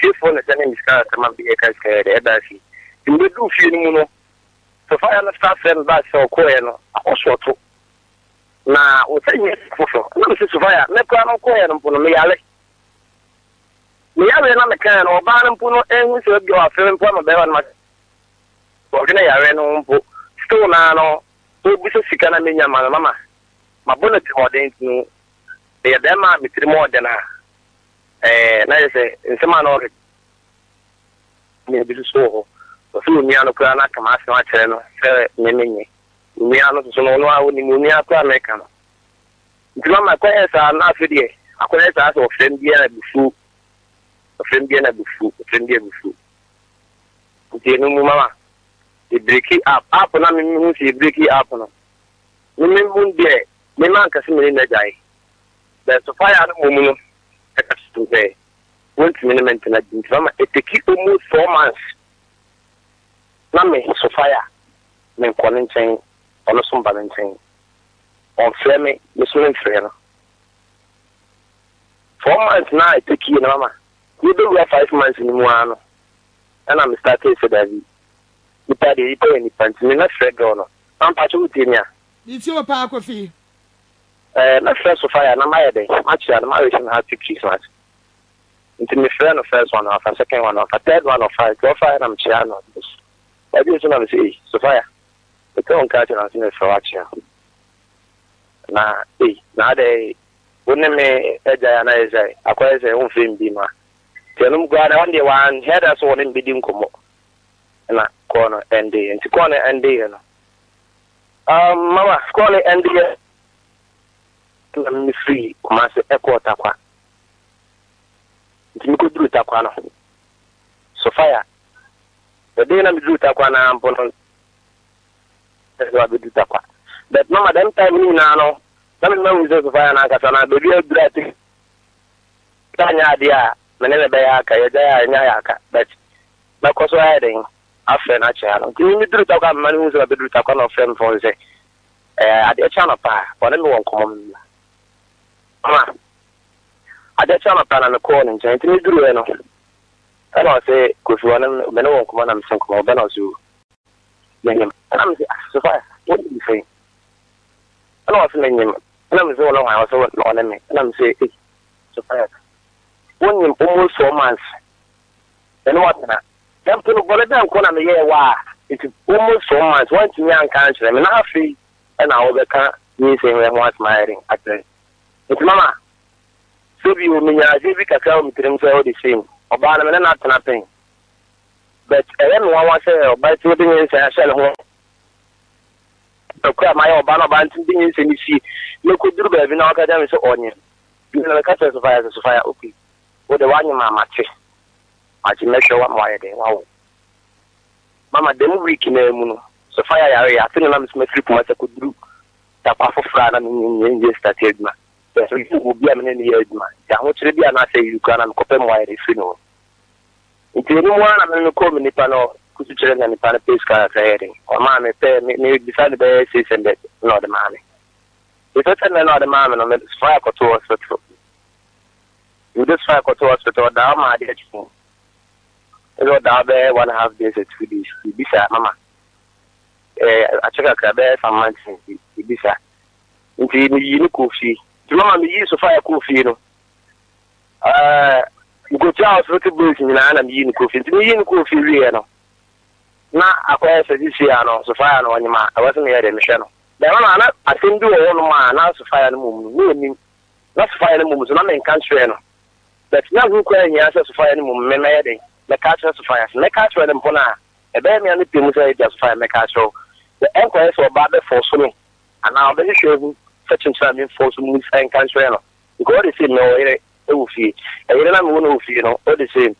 si fo na tani miska kama bi eka ska de edasi timbe du fi ni mu no so fa ya na sta sen ba so ko ye no akosoto na o tanye fofo na se so fa ya me kwa no ko ye no mpo no me yare me yare na meka no ba na mpuno enwu so bi wa fere mpo ma be wa na o gina yare no mpo sto na no o bi so sika na me nya ma mama ma bona ti hoden no be da ma mi tri mo de na na ese nsema no me bi so ho o fu mi ano kwa na kama se wa chere no se me menye mi ano so no wa woni mi mi akwa meka no ndima ma kwa esa na afidie akwa esa so frem bi na bifu Friend bien à bouffer. Vous nous maman. Et breaky up, up on a même nous c'est breaky up on. Nous même bon bien, même en cas si me n'a jaille. Ben so fire no mumu. Et ça tout fait. Went minimum na din drama et te keep almost 4 months. Na me so fire. Men konnen chain, on some balance chain. On flemme, me so en frère. 4 months na et te keep na mama. You do have 5 months in one, and I'm starting for David. You party, you pay any pants, you're not straight down. I'm patching you. It's your park of fee. Not first of fire, and I'm married. Actually, I'm married and happy Christmas. It's my friend of first one off, and second one off, a third one off, I go fire, and I'm channel on this. I do not see, so fire. The town catching on the for action. Now they wouldn't make a giant eye, acquire their own film beamer. Tenum guard on the one head as one in bidding como and corner and day and corner and day. Mama, corner and day to me free, master echo taqua. It's me good do taquano. So fire the day I'm do taquana and bonon. That's what we do taqua. But mama, them time you know, some man with the fire and I got an idea dressing. Tanya dear. Manene bayaka yedaya nyaka but makoso hiding afa na channel kimi dru takwa manu uzo bedru takwa no friend phone say ade channel pa one me won komom mama ade channel pa na me call nje kimi dru e no ana say kofi one me no won komom na me sink mo bana so yenyem ana me so far what you say ana so yenyem ana me so no wa so no na me ana me say so far when almost 4 months, and what now? Them people go down, come and hear why. It's almost 4 months. Once you are in country, I mean, I free, and I will become me saying I want marrying actually. It's mama. So be with me, I see we can tell me to them all the same. About them, not nothing. But I am one was say, but you didn't say I shall home. Okay, my Obama banting didn't say you see. Look who do the even academic so onion. You know the catch so fire, okay. The one mamma, I should make sure what my day. Mamma, they will be in the moon. So fire area, I think I'm free for what I could do. Tapa for Fran and yesterday, man. That's what you will be a man in the head, man. I want to be an answer you can and copy my refinery. If anyone, I'm going to call me Nipano, could you tell them Nipano Pace cars hiring? Or mammy, may decide the best is and that not the mammy. If I tell another mammy, I'm going to strike or two hospital. You just strike or two hospital down my dead phone. You down there 1.5 days at 2 days. You be sad, Mama. I check a crab some months and you be sad. Until you look coffee. Do you want me to use a fire coffee? You know, go to house, look at books in an and yin coffee. To me, yin coffee, you know. Now, I pass this year, so fire on your man. I wasn't here in the channel. There are not, I think, do a one man, now so fire the moon. That's fire the moon, so I'm in country. But now, who can answer to fire the moon? Men, the catcher to fire, make catch with them for now. A very many people say just fire, make catch. The enquiries were bad for swimming, and now they show such and something for some moves and country. God is in no oofy. I don't know if you know, all the same.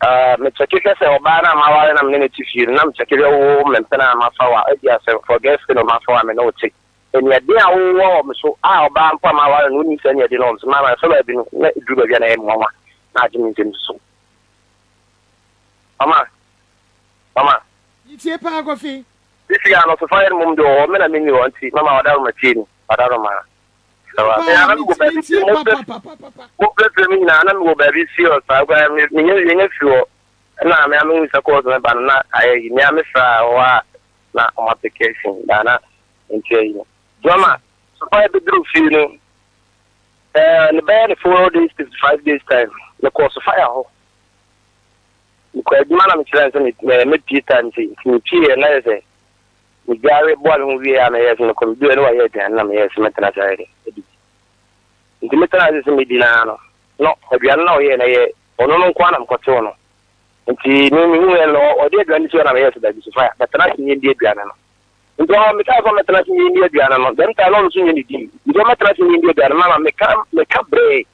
Mr. Kikas or Bana, my and I'm limited to you, and I'm checking your home and Penna, my father, yes, and forget my farm and all take. And yet, they are all warm, so I'll ban for my and wouldn't send your denoms. Mamma, so I've been let you again, and Mama, not in so. Mama, you take a coffee. This year, I'm not a fire mum, though, men I mean, you want to see Mama, I machine. Padaroma. I go back to see I we Gary Ball, we are yes, and come do it and I'm yes, metanazari. The metanaz is Medinano. No, we are now here, or no quantum cotono. And she knew or dear grandchildren, I yes, that is fire, but not in India Granano. You don't make up on in India Granano, then I don't see anything. You don't make in India Granama, make up break.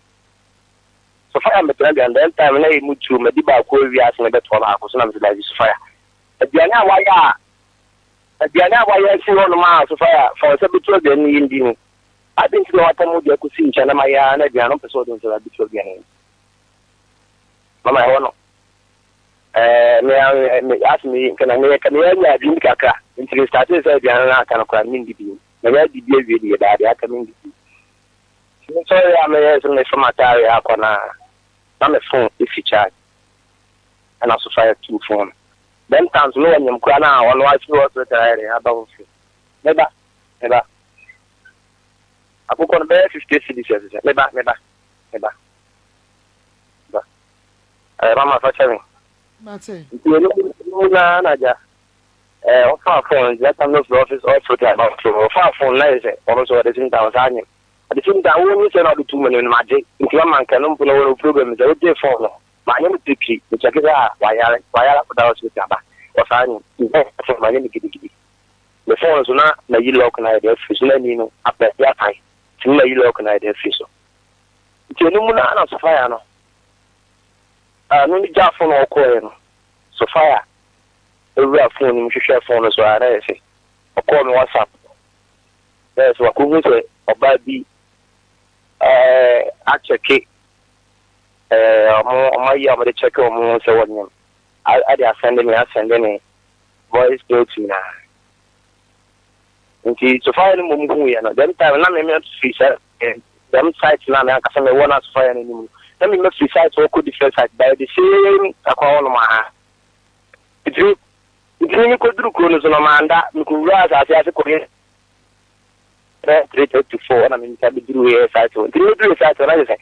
So fire metal, and then time I move to Mediba, who we asked me that one hour, so I'm like this fire. But they are now why are. The other see on the mouse for the Indian. I think no automobile could see China Maya and the Anopus into a bit of game. Mamma, ask me, can I make an area Dinkaka? Into the status of the Anaka community. The red video that I can mean. Sorry, I'm a formatary Akona. I'm a phone if you chat. And also fire two phone. Then times no one can now on what you was area above. Never. I book on bear 50 cities. Never. Mama for sharing. That's it. Far phone, that I'm not the office also about to far phone lazy, also at the same time. At the same time, we send out the 2 million in magic. If your man can put over problems, I would do for. My name is Dipsy, which I get out. Why are those with Taba? Or signing for my name? The phone is not the you lock and I did fish, let me know up at that time. To let you lock and I did fish. It's a new man, so fire. I only got phone or coin. So fire. A real phone, you should share phone as well. I say, or call me WhatsApp. There's what we say about the actually. My year, but check on so one. I did send me voice note now. Until to find Mumbu, and then time, and I'm not free, sir. Them sites, and I can one as fire anymore. Let me not free sites or could different sites by the same. I call my. If you could do Kronos and Amanda, you could rise as a Korean. 334, and I mean, I do a site. Do you do a site or anything?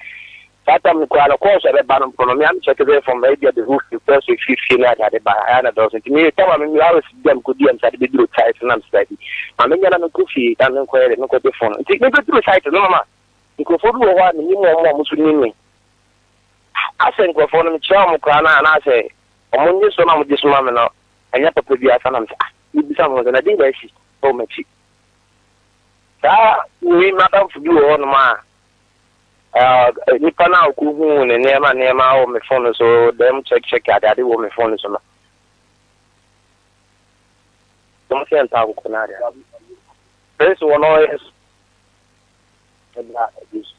That I'm quite a course at a bottom from me. I'm checking from maybe at the roof because we feel like at a dozen. To me, I mean, you always them could be inside the blue tight and I'm steady. I mean, I'm a goofy and I'm quite a look at the phone. Take me to the site, no, ma. You could follow one, you know, almost with me. I think we're following Charm Crana and I say, I'm only so long with this woman now. And you have to put your son on someone and I think I see. Oh, my cheek. We, madam, for you on my. Nipa na okuhu ne nema o me phone so dem check ade wo me phone so na Something tabu kunari. First one is na abuse.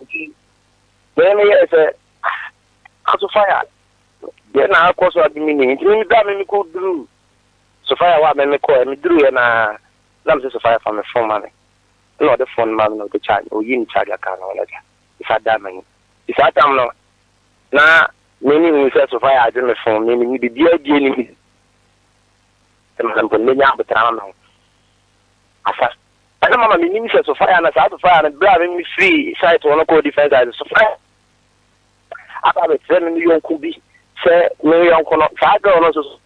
Then he said, "Aso fire." Then I call so admin. You that me could do. So fire what me call me drew na. Let me say so fire from the phone man. No, the phone man no the charge. Oh, you charge a car no like that. If I that man, if I time no, na many we say so fire I do me phone. Many we be dear. I don't know minister so fire and I to fire and driving me free side to one call defense as so fire. I have a friend you could be say me uncle not father so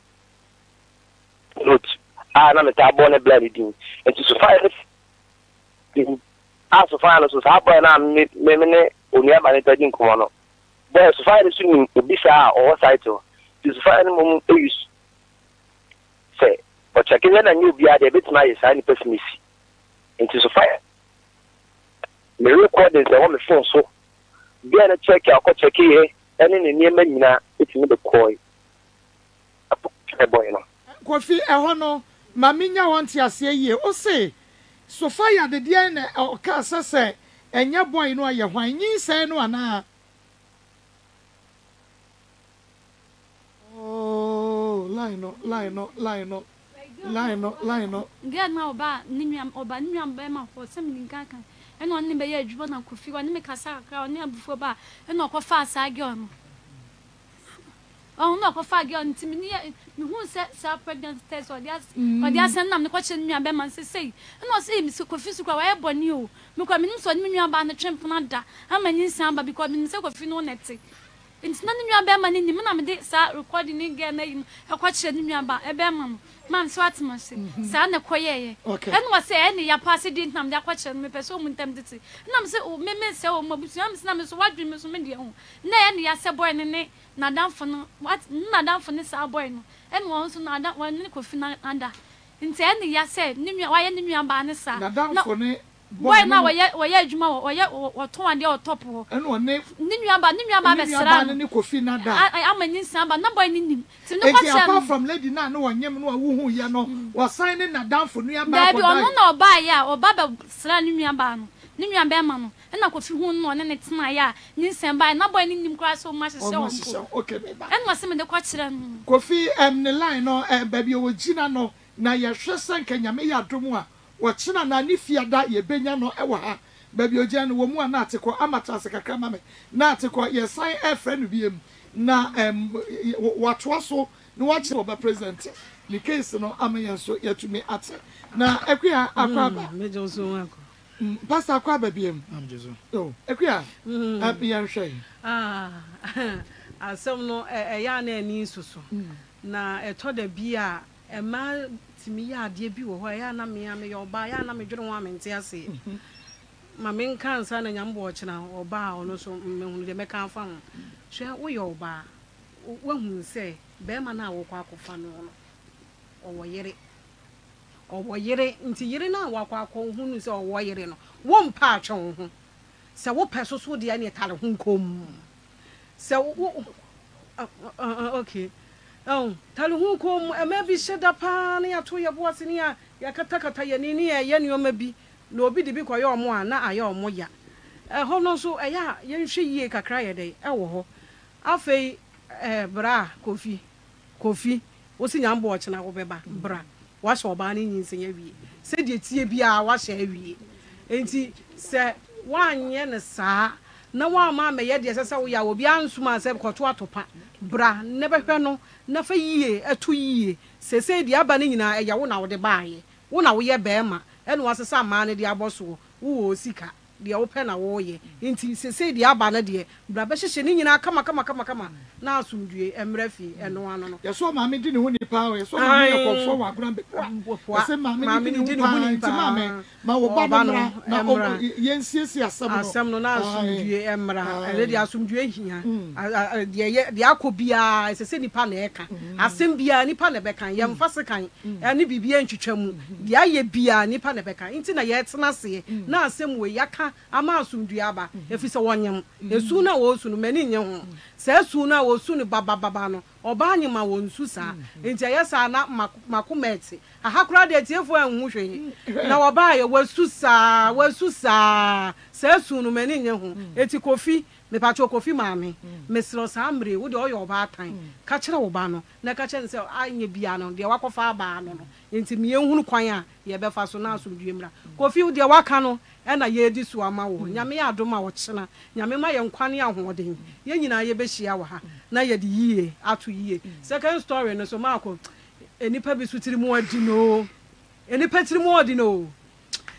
not I am a tabone bloody thing and to fire as so fire so happen and me only have an thing come on but so fire soon be sir or side to fire moment use but checking in a new beard, a bit nice, and pessimistic. Into the fire. The recordings are on the phone, so be a check, I'll go check here, and in the near Medina, it's in the coin. A boy, no. Coffee, I honor, Mamina wants to say, you say, so fire the Diana or Casa say, and your boy, no, your whiny say, no, and oh, Lino. Grandma Oba, Nimiam Oba, Nimiam Bema for some Gankan, and only by a Jubana could feel and make a sacra near before bar, and knock off fast agion. Oh, knock off agion, Timmy, who sets up pregnant tests or yes, but yes, and I'm watching me a Bema say, and not see Mr. Confusco, I born you. Look, I mean, so me about the champion, how many samba because himself of Finonetty. It's none of your man in the minimum date, sir, recording again a question about a bearman. Mam Swatmas, San a quay. Okay, and was any passage in them that question me person with them. Nums, oh, Mimmy, so Mobusum's numbers, what you must mean. Nay, and yes, a boy in it, Nadam for what Nadam for this aboyno, and once another one could find under. In Sandy, yes, said, Nimia, why any banner, Nadam for me. Boy, now we are Juma or Tony or Topo. And one name, Nimia, I am an insan, but not by Nim. So, no one from Lady Nano and Yemua, who you know, was signing a down for Nimia. Baby, or Baya or Baba Sran Nimia Bamano, and I could feel one and it's my ya, Ninsan by not by Nim grass so much as so. Okay, and was in the question. Coffee and the line or baby or Ginano, now your sister can ya mea drumwa. Wachina na nifia da ye benya no ewa ha. Baby ojani wo mu anate ko amata sekakra mame. Na ate ko ye sign e friend biem na watwa so no wachi oba president. Ni case no ameyan so yetumi ate. Na ekwa akwa ba mejo so wako. Pastor akwa ba biem. Am Jesus. Oh, ekwa. Abian hwe. Ah. Asem no ya na ani susu. Na eto da bia e ma timi ya de bi wo ho ya na me yo ba ya na me dwere ho amente ase ma men kan sa na nyambo o kina oba ono so me hunu de me kan fa ho so wo yo ba wo hu se be ma na wo kwa akofa no owo yere nti yere na wo kwa akon hunu se owo yere no wo mpa atwe ho se wo peso so de ani tale ho nkom se wo okay. Oh, Talukum, and maybe shed up near to your boss in here, Yakataka, Yanini, Yan, you may be no be the big or your moa, not a your moya. A whole no so a ya, yen she ye can cry a day. Oh, Afe bra, coffee, was in yam watch and I will be bra. Wash or banning in say ye. Said ye, TBR, wash ye. And he said, 1 yen, sir. Na wa ma me yede sesa wo ya obi ansuma se koto atopa bra ne behwe no na fa yie eto yie sese di aba ne nyina eya wo na wo de baaye wo na wo ye beema ene wo sesa ma ne di aboso wo osika de wo pe na wo ye nti sese di aba na de bra be hye ne nyina kama na asumdue emrafi eno ano no yeso ma me di ne ho nipa wo yeso ma me konfo wa agura be sese ma me di ne ho nipa me ma wo ba na yensiesi asem no na asumdue emra ele di asumdue hia de akobia sese nipa na eka asem bia nipa na be kan yemfa sekan ene bibia ntwetwa mu de aye bia nipa na be kan nti na ye tena se na asem we yaka na ama asumduaba efise wonyem esu na wo su no mani nye ho se esu na wo su no babababa no oba anyima wo nsu saa nti ayesa na makometi ahakura de tiefo anhu hwe na oba aye wo su saa se esu no mani nye ho eti kofi me pacho kofi maami mesro samre wo de oyo oba atan ka kire wo ba no na ka kire se anye bia no de wakofa ba no nti me ehunu kwan a ye befa so na asumduemra kofi wo de waka no ena ye di so ama wo nyame ya adoma wo kyena nyame ma ye nkwane ahoden ye nyina ye behia wo ha na ye di yiye atu yiye second story no so mako enipa bi sutiri mu adino enipa tiri mu odino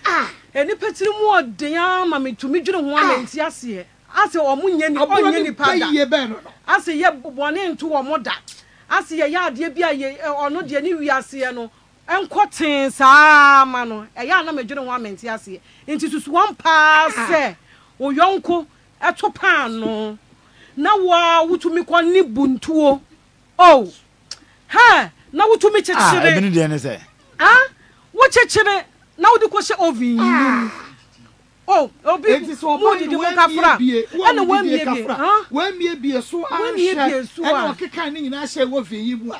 ah enipa tiri mu odin ama me tumi dwere ho ama nti ase ase omunye ni onye ni pada ase ye bone ntu omoda ase ye ya ade bia ye ono de ni wiase no enkoten saa ma no eya na medwene ho amenti ase enti susu won pa se oyonko etopa no na wa wutumi kwani buntuo oh ha na wutumi chechire ah ebini de ne se ah wo chechire na wudi kwose ovin oh obi enti so mo di ko kafra ana wa mie bie ha wa mie bie so a hye ana wa kekan ni nyina hye wo vin yi bua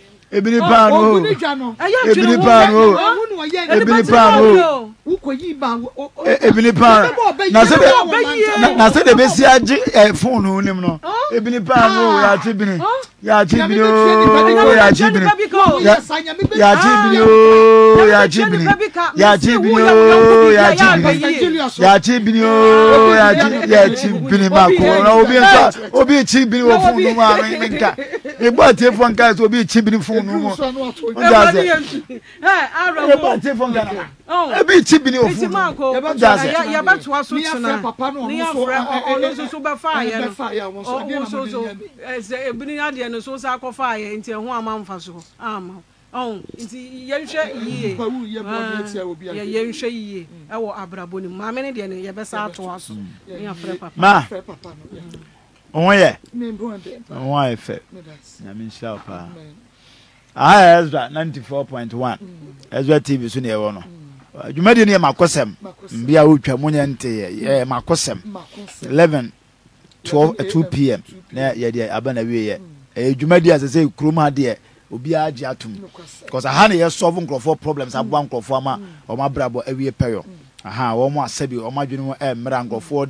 ebinipan o ebinipan o ebinipan na se de besi age phone no nim no ebinipan o ya chibini o ya chibini ma ko na obi chibini wo phone no ma menka igba te phone ka so obi chibini no no ah Ezra 94.1 Ezra TV so ne wo no djuma de ne makosem bia otwa munya nte ye makosem 11:12 2 p.m. na ye de abana wie ye djuma de asese kroma de obi age atom because aha na ye solve nkrofo problems abwa nkrofo ama o mabrabo awie peyo aha wo mo asabi o madwene mo mra nkrofo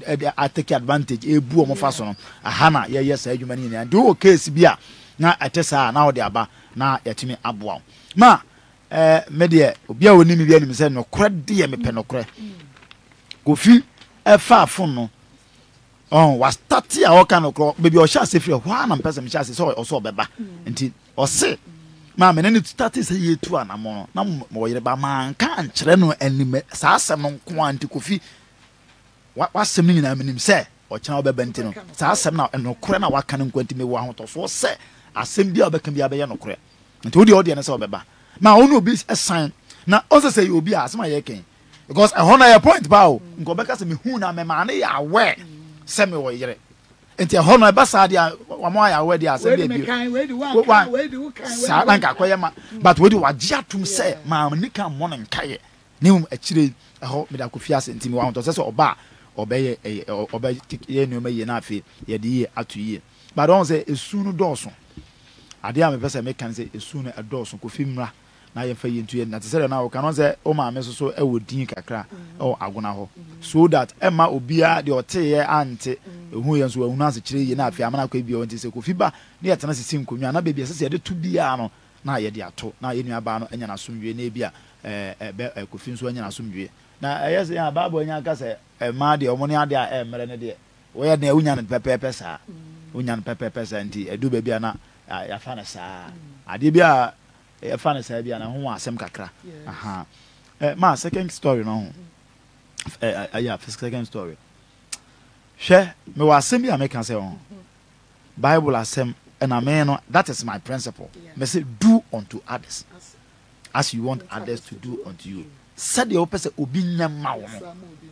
take advantage ebu o mo faso no aha na ye yes djuma ni ne do case bia na atesa na wo de aba na yatimi aboa ma me de obi a woni me bia ni me se no kra de me pe no kra kofi e fa afun no on was starti a o kan no kra bebi o sha se fie ho na mpesa me sha se so o so beba nti o se ma me ne starti se ye tu ana mo na mo yere ba man kan kire no anime sa asem nko anti kofi wa asem ni na me nim se o kya o beba nti no sa asem na no kra na wa kan nko anti me wa ho to so se asembia obeka bia be ya nokre nti wo de audience na obeba ma wo no obi sign na also say you obi asema ye ken because I honor your point bao nko obeka se me hu na me ma na ya aware se me wo yere nti honor ba sa dia wa mo ya aware dia asembia bi we do sa banka koye ma but we do wagi atum se ma nika mo na nkae nemu akire eho me da kofia se nti me wa honto se oba oba ye no me ye na afi ye de ye atu ye but don say esunu dosun ade am pese me kan say esunu adosun ko fimra na ye fa ye ntu ye na tese na o kan don say o ma me so so e wodin kakra o agona ho so that emma obia de ote ye ante ehu ye so ehunu ase kire ye na afia amana kwa bi o nti se ko fiba na ye tena sisi nkonwa na bebi sese ye de tu bia no na ye de ato na ye nua ba no enya na somdwe na bia ko fin so enya na somdwe na ye se ya baabo enya ka se ma de omo ne ade a emre ne de wo ye na unya ne pepepe sa unya ne pepepe sa nti edu be bia na ya fa na sa ade bia ya fa na sa bia na ho asem kakra aha ma second story no yeah second story share me wa asem bia me kan say on bible asem and amen no that is my principle me say do unto others as you want others to do unto you said the opposite obi nyama wo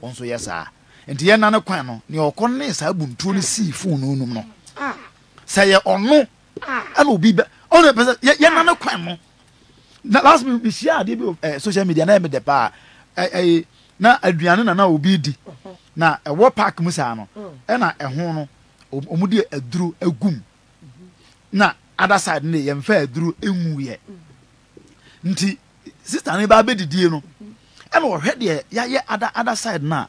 onso yes sir nti ye na ne kwan no ne okon ne sa buntu ne si fun no no say ye ono and be better. Only person, no crime. Last week we shared social media. Now we depart. Na Adriana na obidi. Na what park musa no. Na hono. Omudi edru egum. Na other side ne yemfa edru enwu ye. Nti sister ne ba be didie no. E no hwe de ya other side na.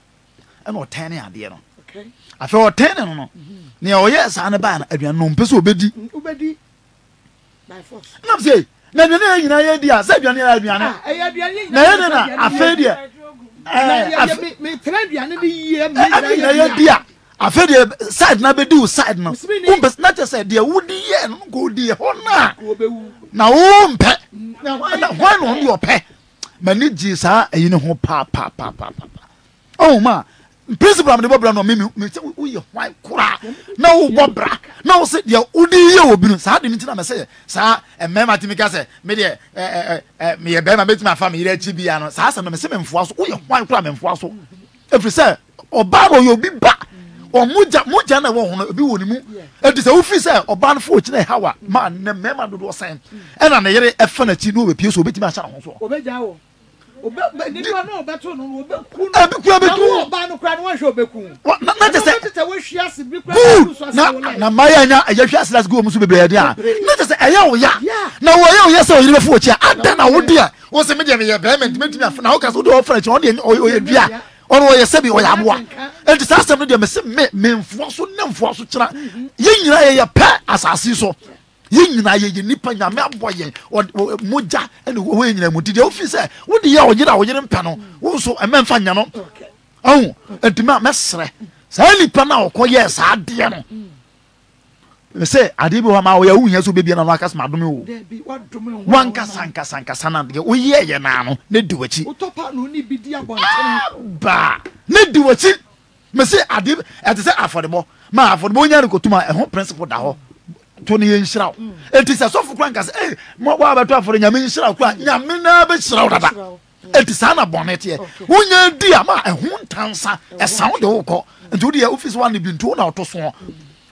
E no ten ade no. Okay. Afa o ten no no. Ne o yes ane ba na Adriana no mpese obedi. Obedi. By force. Na say na ne nyina ye dia say Adriana Adriana. Ah, Adriana. Na afa dia. Me Adriana de ye me. Adriana dia. Afede side na be do side na. Umbes na te side dia wudi ye no go di ho na. Na umpe. Na why no your pe. Mani jisa eyi ne ho pa. Oh ma, principle am de bobra no me say we why kura. Na wo bobra. Na wo say dia wudi ye obi no. Sa de nti na me say sa e me ma timi ka say me de me ye be ma beti ma family re chi bia no. Sa no me say me mfo aso. Wo ye why kura me mfo aso. Every say obaro yo bi ba. Or muja na won bi woni mu e ti se wo fi se oban fo chi na hawa ma na me ma do do san e na na yere e fa na chi no be pie so obetimi a sha ho so obeja wo obe ni do na obeto no obeku na obeku oban no kra no wan hwe obeku na te se te wo hwi ase bi kra na maya nya e hwi ase las go mu so bebre ade a na te se e ya wo ya na wo ya wo ya se o yire fo chi a da na wo dia wo se me de me ye payment metimi afa na wo ka so do offer chi on de o ye dua on wo yesebi o yaboa enti sasem no de me mfoso ne mfoso kira ye nyina ye pa asasi so ye nyina ye nipa nya me aboye moja ene wo nyina mudi de ofi se wo de ye o yira mpa no wo so e me mfa nya no awu enti ma mesre sa nipa na okoye sa de no me se ade bi ho ma wo ya wunya so bebia na no akasma dome wo wan kasan na de wo ye na no ne di wachi utopa no ni bidi abonten ba ne di wachi me se ade e te se afodebo ma afodebo nya ko tuma e ho principle da ho to ne ye nhira wo enti se so fukran kase eh mo ba beto afore nya me nhira ko nya me na be hira wo dada enti sa na bonnet ye wunya di ama e ho ntansa e sa wo de wo ko enti wo de office wan bi ntu na oto so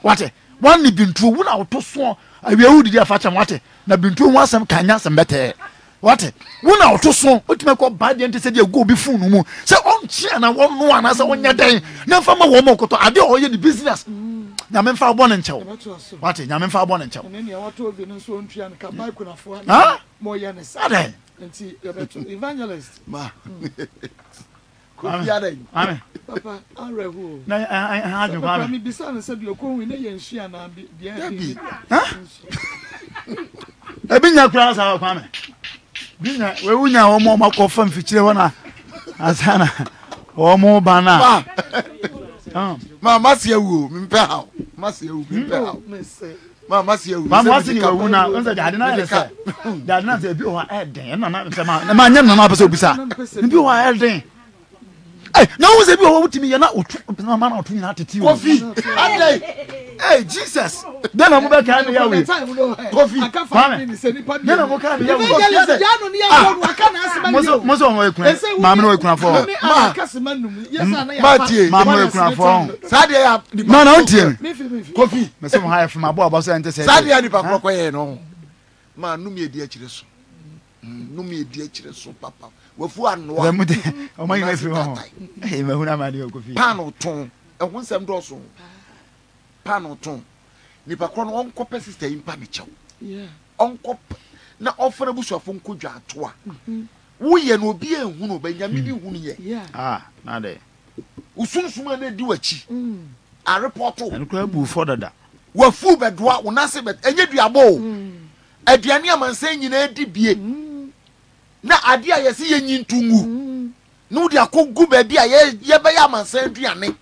wate one bintu wuna otoso awiawu didi afacha mwate na bintu ho asem kanya sem bete wate wuna otoso otime ko bad enti se de go bi funu mu se onche na won no ana se onya den na mfa ma wo mo koto ade oye di business na memfa abon nchew wate nya memfa abon nchew ne ne wato obi nso ontua nka bike na fo ha mo ye ne sade enti ebeto evangelist ma Amen. Papa, I rehu. Na I do Papa mi bisa na said you ko win na yan hia na bi. Ha? E bi nya kura sa kwa me. Bi nya we unya ho mo makọ fa mfikire ho na asana. Ho mo bana. Ma masi ewu mi mpe ha. Masi ewu mi mpe ha. Ma masi ewu. Ma masi ni ewu na unza ja de na le se. Da de na se bi ho eden na na se ma. Ma nya na na pese obisa. Bi ho eden. No one's ever what to me, you're not man or twin attitude. Coffee, hey, Jesus, then I'm back. I'm going coffee. I can't find any part. Then I'm okay. I can't ask most of my friends. Mamma, no, I can't form. Yes, I can't Sadia, man, out here. Coffee, some high from my boy, and Sadia, if I walk no man, no, me a dear children. No, me a dear children, so papa. Panoton, and once I'm drossel. Panoton. Nipacron on copper sister in Pamicho. Yeah. On cop now offer a bush of Uncle Jatua. We and will be a woman by Yamini. Yeah. Ah, now there. Usuman do a chi. I report and club before that. Well, fool by Dwa, Unasabet, and yet we are bold. Adriana man saying in a DBA. Na ade a yesi yenyi ntungu no dia ko gu ba bia ye be ya mansan duane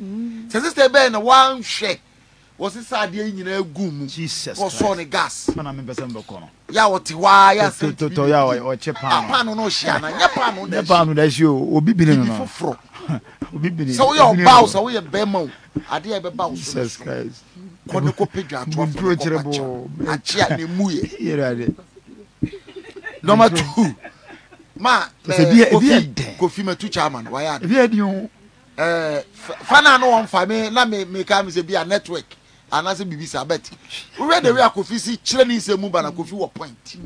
se sister be na wan hwe wo se sade nyina gu mu Jesus wo so ne gas na me pese mboko no ya wo ti wa ya se to ya wo chepa pa no no hia na nya pa no da shi o bibire no foforo o bibire so your bow so your bemo ade e be bow Jesus Christ ko ne ko pedwa to foforo achia ne muye irade number 2 ma Kofi Matu chairman why fana no one for me na me come is be a network and as a BBC, bet. We read the way I could see training se move and I could feel a point.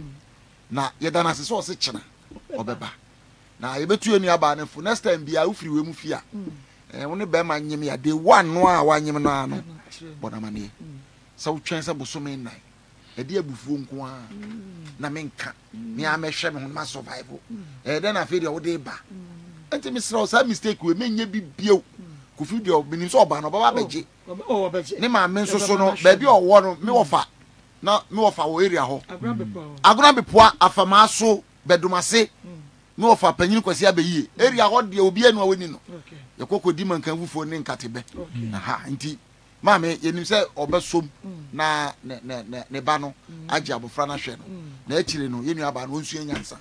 Now, you're done as a source, or Baba. Now, I bet you any abandon for next time be out through Mufia. And only bear my name, I did 1 hour, no, but I'm a so chance I was so many night. A dear buffoon, Namenka, me, I'm a shaman on my survival. And then I feel your day back. And to Miss Ross, I mistake we may be built. Could you be in Soban or Babaji? Oh, but name my men so no, baby or one me offer. Not no of our area. I'm going to be poor, a famaso, bedumase, no of our penucosia be area what the Obian or Winino. The cocoa demon can woof for name Catibe. Aha, indeed. Mammy, you say, or Bessum, na Nebano, Ajabo Franashano, Nechilino, you know about Lucian answer.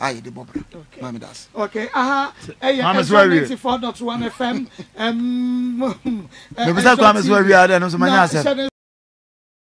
Aye, the Bobra. Mammy does. Okay, aha, Mamma's Warrior, 4.1 FM. Mamma's Warrior, and also my answer.